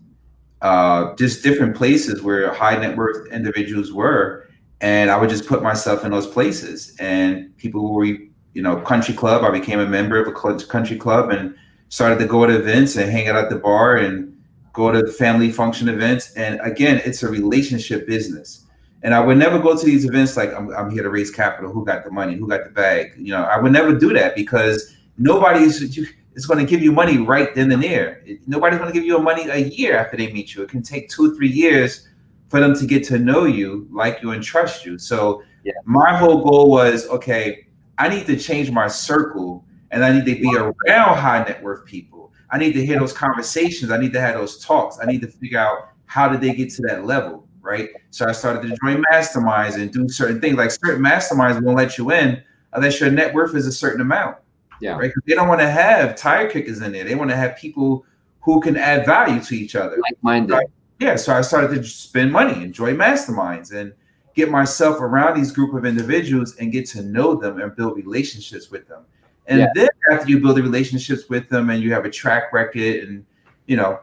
just different places where high net worth individuals were. And I would just put myself in those places, and people were, you know, country club, I became a member of a country club and started to go to events and hang out at the bar and go to family function events. And again, it's a relationship business. And I would never go to these events like, I'm here to raise capital. Who got the money? Who got the bag? You know, I would never do that because nobody is going to give you money right then and there. Nobody's going to give you money a year after they meet you. It can take 2 or 3 years for them to get to know you, like you, and trust you. So yeah. My whole goal was, okay, I need to change my circle. And I need to be around high net worth people. I need to hear those conversations. I need to have those talks. I need to figure out how did they get to that level, right? So I started to join masterminds and do certain things. Like certain masterminds won't let you in unless your net worth is a certain amount, yeah, right? Because they don't want to have tire kickers in there. They want to have people who can add value to each other. Like-minded. Right? Yeah, so I started to spend money and join masterminds and get myself around these group of individuals and get to know them and build relationships with them. And yeah. Then after you build the relationships with them and you have a track record, and you know,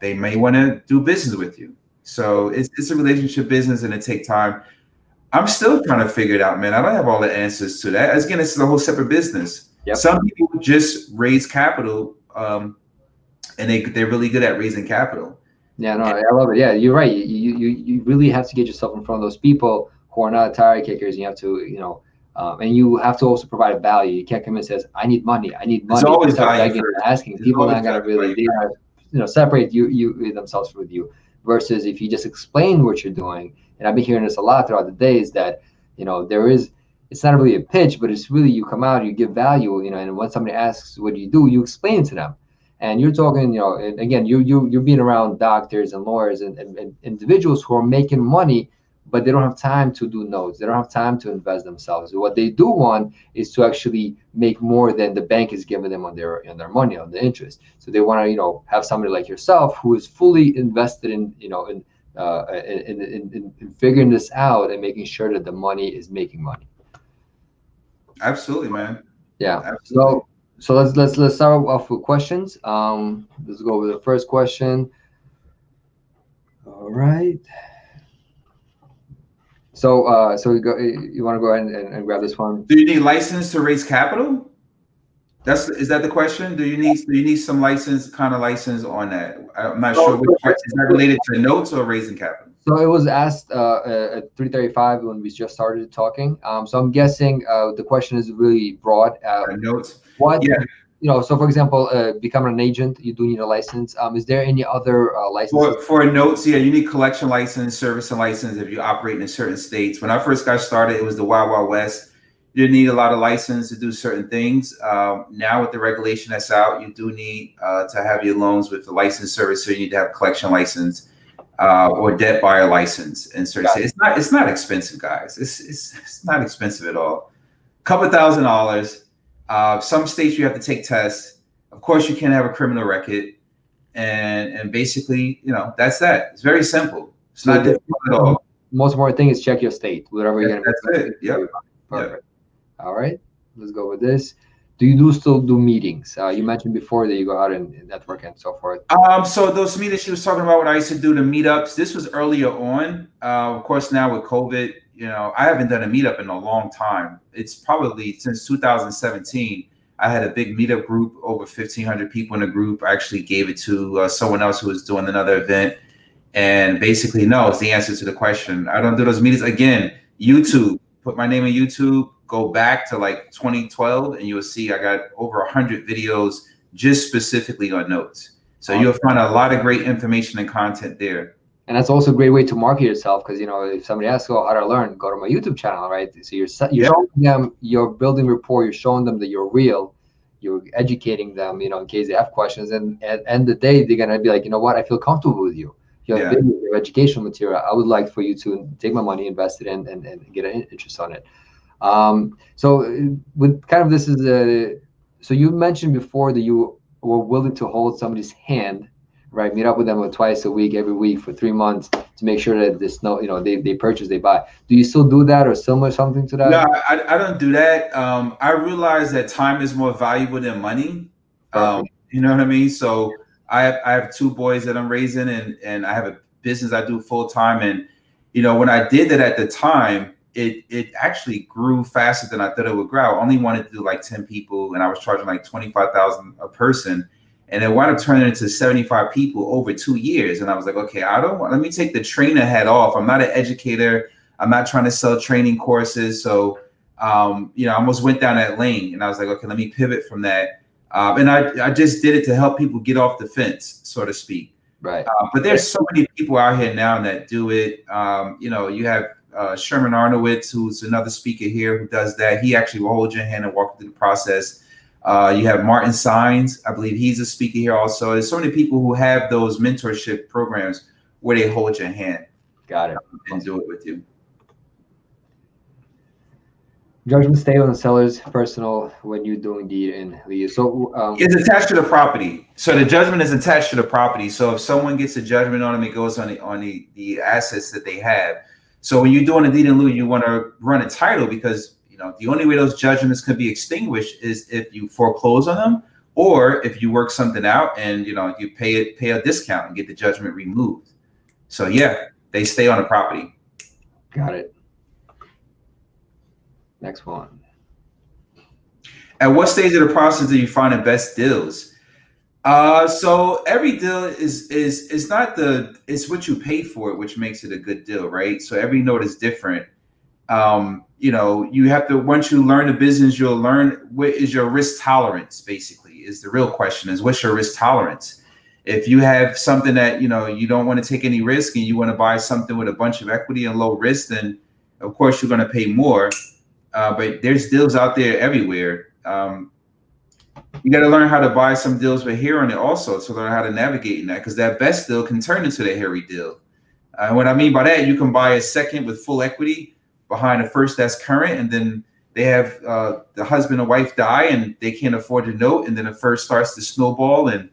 they may want to do business with you. So it's a relationship business and it takes time. I'm still trying to figure it out, man. I don't have all the answers to that. Again, it's a whole separate business. Yep. Some people just raise capital and they're really good at raising capital. Yeah, no, I love it. Yeah, you're right. You really have to get yourself in front of those people who are not tire kickers. You have to, you know, and you have to also provide a value. You can't come in and says, "I need money. I need money." It's always value asking. People not gonna really, they are, you know, separate you themselves with you. Versus if you just explain what you're doing, and I've been hearing this a lot throughout the days that, you know, there is, it's not really a pitch, but it's really you come out, you give value, you know, and when somebody asks what do you do, you explain to them. And you're talking, you know, and again, you're being around doctors and lawyers and individuals who are making money, but they don't have time to do notes. They don't have time to invest themselves. What they do want is to actually make more than the bank is giving them on their money, on the interest. So they want to, you know, have somebody like yourself who is fully invested in, you know, in figuring this out and making sure that the money is making money. Absolutely, man. Yeah. Absolutely. So let's start off with questions. Let's go with the first question. All right. So, you want to go ahead and grab this one? Do you need license to raise capital? Is that the question? Do you need some license, kind of license on that? I'm not sure which part. Is that related to notes or raising capital? So it was asked at 3:35 when we just started talking. So I'm guessing the question is really broad. Notes. What? Yeah. You know, so for example, becoming an agent, you do need a license. Is there any other license? For notes, yeah, you need collection license, servicing license if you operate in certain states. When I first got started, it was the Wild Wild West. You didn't need a lot of license to do certain things. Now with the regulation that's out, you do need to have your loans with the licensed servicer. You need to have a collection license or debt buyer license in certain states. It's not expensive, guys. It's not expensive at all. $2,000. Some states you have to take tests. Of course, you can't have a criminal record. And basically, you know, that's that. It's very simple. It's not difficult at all. Most important thing is check your state, whatever you're going to do. That's it. Yeah. Perfect. Yep. All right. Let's go with this. Do you still do meetings? You mentioned before that you go out and network and so forth. So those meetings she was talking about, what I used to do, the meetups, this was earlier on. Of course, now with COVID, you know, I haven't done a meetup in a long time. It's probably since 2017. I had a big meetup group, over 1,500 people in a group. I actually gave it to someone else who was doing another event. And basically, no, it's the answer to the question. I don't do those meetings. Again, YouTube, put my name on YouTube, go back to like 2012, and you'll see I got over 100 videos just specifically on notes. So you'll find a lot of great information and content there. And that's also a great way to market yourself, because, you know, if somebody asks, oh, how to learn, go to my YouTube channel, right? So you're showing them, you're building rapport, you're showing them that you're real, you're educating them, you know, in case they have questions. And at the end of the day, they're going to be like, you know what, I feel comfortable with you. You have video, your educational material. I would like for you to take my money, invest it in, and get an interest on it. So with kind of this is a, so you mentioned before that you were willing to hold somebody's hand, right? Meet up with them twice a week, every week for 3 months to make sure that this, you know, they purchase, they buy. Do you still do that or similar something to that? No, I don't do that. I realize that time is more valuable than money. You know what I mean? So I have two boys that I'm raising, and I have a business I do full time. And, you know, when I did that at the time, it actually grew faster than I thought it would grow. I only wanted to do like 10 people, and I was charging like $25,000 a person. And it wound up turning into 75 people over 2 years. And I was like, okay, let me take the trainer hat off. I'm not an educator. I'm not trying to sell training courses. So, you know, I almost went down that lane, and I was like, okay, let me pivot from that. And I just did it to help people get off the fence, so to speak. Right. But there's so many people out here now that do it. You know, you have Sherman Arnowitz, who's another speaker here who does that. He actually will hold your hand and walk through the process. You have Martin Signs. I believe he's a speaker here also. There's so many people who have those mentorship programs where they hold your hand. Got it. And do it with you. Judgment stay on the seller's personal when you're doing deed and lease. So it's attached to the property. So the judgment is attached to the property. So if someone gets a judgment on them, it goes on the assets that they have. So when you're doing a deed in lieu, you want to run a title, because you know the only way those judgments can be extinguished is if you foreclose on them, or if you work something out and you know you pay a discount and get the judgment removed. So yeah, they stay on the property. Got it. Next one. At what stage of the process do you find the best deals? So every deal is what you pay for it, which makes it a good deal, right? So every note is different. You know, you have to, once you learn the business, you'll learn what is your risk tolerance, basically, is the real question, is what's your risk tolerance? If you have something that, you know, you don't want to take any risk and you want to buy something with a bunch of equity and low risk, then of course you're going to pay more. But there's deals out there everywhere. You got to learn how to buy some deals with hair on it also, to learn how to navigate in that, because that best deal can turn into the hairy deal. And what I mean by that, you can buy a second with full equity behind a first that's current, and then they have the husband and wife die and they can't afford the note, and then the first starts to snowball and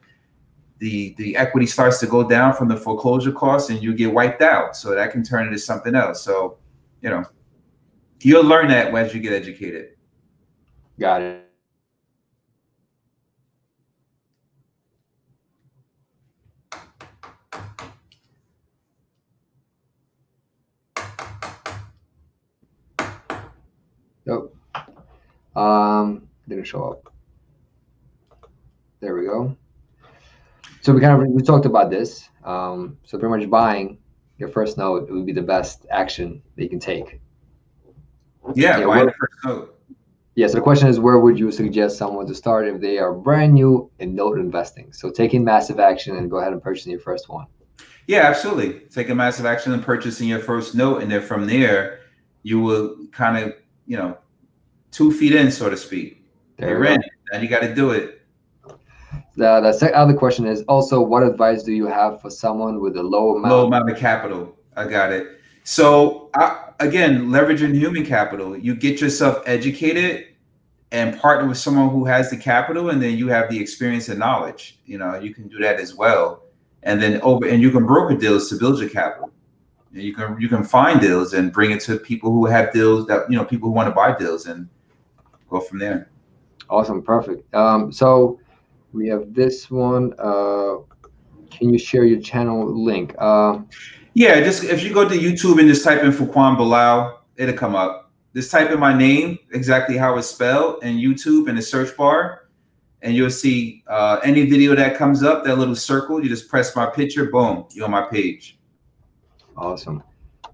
the equity starts to go down from the foreclosure costs, and you get wiped out. So that can turn into something else. So, you know, you'll learn that once you get educated. Got it. Nope. Didn't show up. There we go. So we talked about this. So pretty much buying your first note, it would be the best action that you can take. Yeah, buying the first note. Yeah, so the question is, where would you suggest someone to start if they are brand new in note investing? So taking massive action and go ahead and purchasing your first one. Yeah, absolutely. Taking massive action and purchasing your first note, and then from there, you will kind of, you know, 2 feet in, so to speak. You're in, and you got to do it. The other question is also, what advice do you have for someone with a low amount of capital? I got it. So again, leveraging human capital, you get yourself educated, and partner with someone who has the capital, and then you have the experience and knowledge. You know, you can do that as well. And then over, and you can broker deals to build your capital. You can find deals and bring it to people who have deals that, you know, people who want to buy deals, and go from there. Awesome. Perfect. So we have this one. Can you share your channel link? Yeah, just if you go to YouTube and just type in Fuquan Bilal, it'll come up. Just type in my name, exactly how it's spelled, and YouTube in the search bar, and you'll see any video that comes up, that little circle, you just press my picture, boom, you're on my page. Awesome.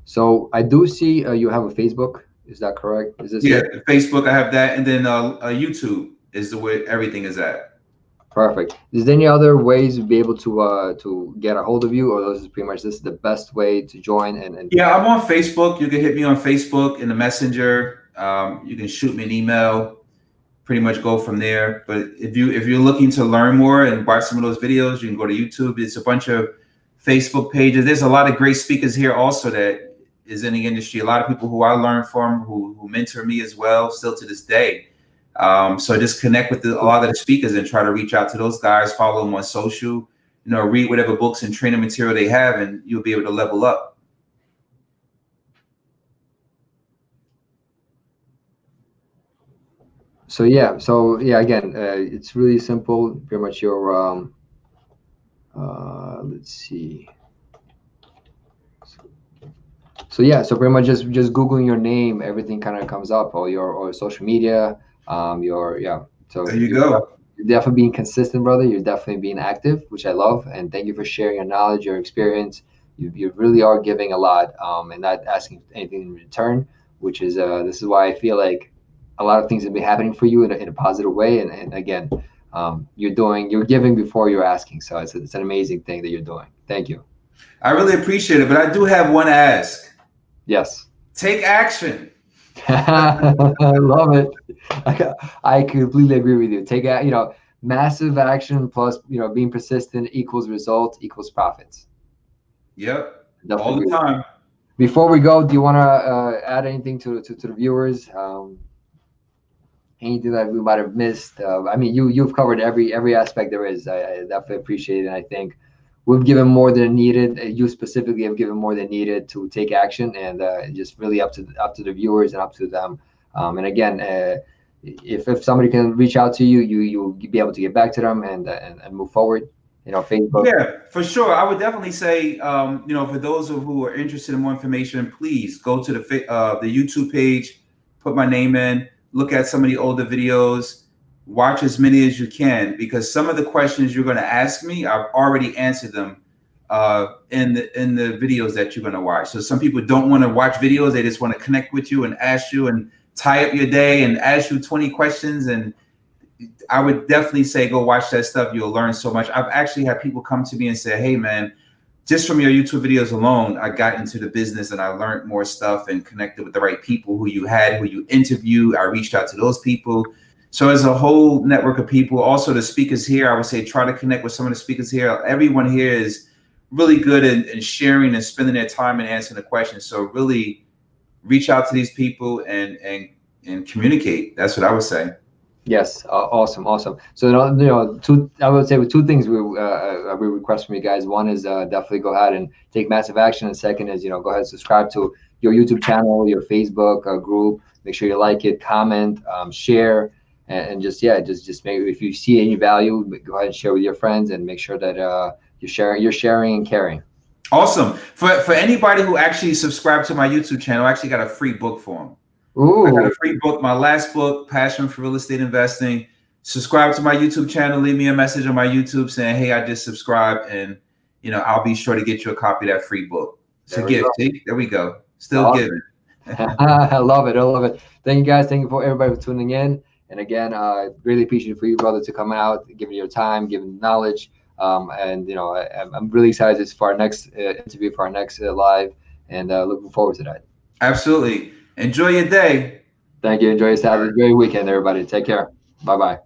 So I do see you have a Facebook. Is that correct? Is this it? Facebook, I have that. And then YouTube is the way everything is at. Perfect. Is there any other ways to be able to get a hold of you, or those is pretty much this is the best way to join? And yeah, I'm on Facebook. You can hit me on Facebook in the Messenger. You can shoot me an email. Pretty much go from there. But if you're looking to learn more and watch some of those videos, you can go to YouTube. It's a bunch of Facebook pages. There's a lot of great speakers here also that is in the industry. A lot of people who I learned from, who mentor me as well, still to this day. So just connect with a lot of the speakers and try to reach out to those guys, follow them on social, you know, read whatever books and training material they have, and you'll be able to level up. So yeah, again, it's really simple, pretty much your, let's see. So pretty much just Googling your name, everything kind of comes up, or your social media, yeah. So there you go. You're definitely being consistent, brother. You're definitely being active, which I love. And thank you for sharing your knowledge, your experience. You really are giving a lot, and not asking anything in return, which is, this is why I feel like a lot of things have been happening for you in a positive way. And again, you're giving before you're asking. So it's an amazing thing that you're doing. Thank you. I really appreciate it, but I do have one ask. Yes. Take action. I love it. I completely agree with you. Take out, massive action plus, being persistent equals results equals profits. Yep. Definitely all the time. Before we go, do you want to add anything to the viewers? Anything that we might have missed? I mean, you've covered every aspect there is. I definitely appreciate it. I think we've given more than needed. You specifically have given more than needed to take action, and just really up to the viewers and up to them. And again, if somebody can reach out to you, you'll be able to get back to them and move forward. Facebook. Yeah, for sure. I would definitely say, for those who are interested in more information, please go to the YouTube page, put my name in, look at some of the older videos. Watch as many as you can, because some of the questions you're going to ask me, I've already answered them in the videos that you're going to watch. So some people don't want to watch videos. They just want to connect with you and ask you and tie up your day and ask you 20 questions. And I would definitely say go watch that stuff. You'll learn so much. I've actually had people come to me and say, hey, man, just from your YouTube videos alone, I got into the business and I learned more stuff and connected with the right people who you interview. I reached out to those people. So as a whole network of people, also the speakers here, I would say try to connect with some of the speakers here. Everyone here is really good in sharing and spending their time and answering the questions. So really reach out to these people and communicate. That's what I would say. Yes. Awesome. So, I would say with two things we request from you guys. One is definitely go ahead and take massive action. And second is, go ahead and subscribe to your YouTube channel, your Facebook group. Make sure you like it, comment, share. And just maybe if you see any value, go ahead and share with your friends and make sure that you're sharing and caring. Awesome. For anybody who actually subscribed to my YouTube channel, I actually got a free book for them. Ooh. I got a free book, my last book, Passion for Real Estate Investing. Subscribe to my YouTube channel. Leave me a message on my YouTube saying, hey, I just subscribed, and I'll be sure to get you a copy of that free book. It's a gift. See? There we go. Still giving. I love it. Thank you guys. Thank you for everybody for tuning in. And again, really appreciate for you, brother, to come out, giving your time, giving knowledge. And, I'm really excited for our next interview, for our next live, and looking forward to that. Absolutely. Enjoy your day. Thank you. Enjoy your Saturday. Great weekend, everybody. Take care. Bye-bye.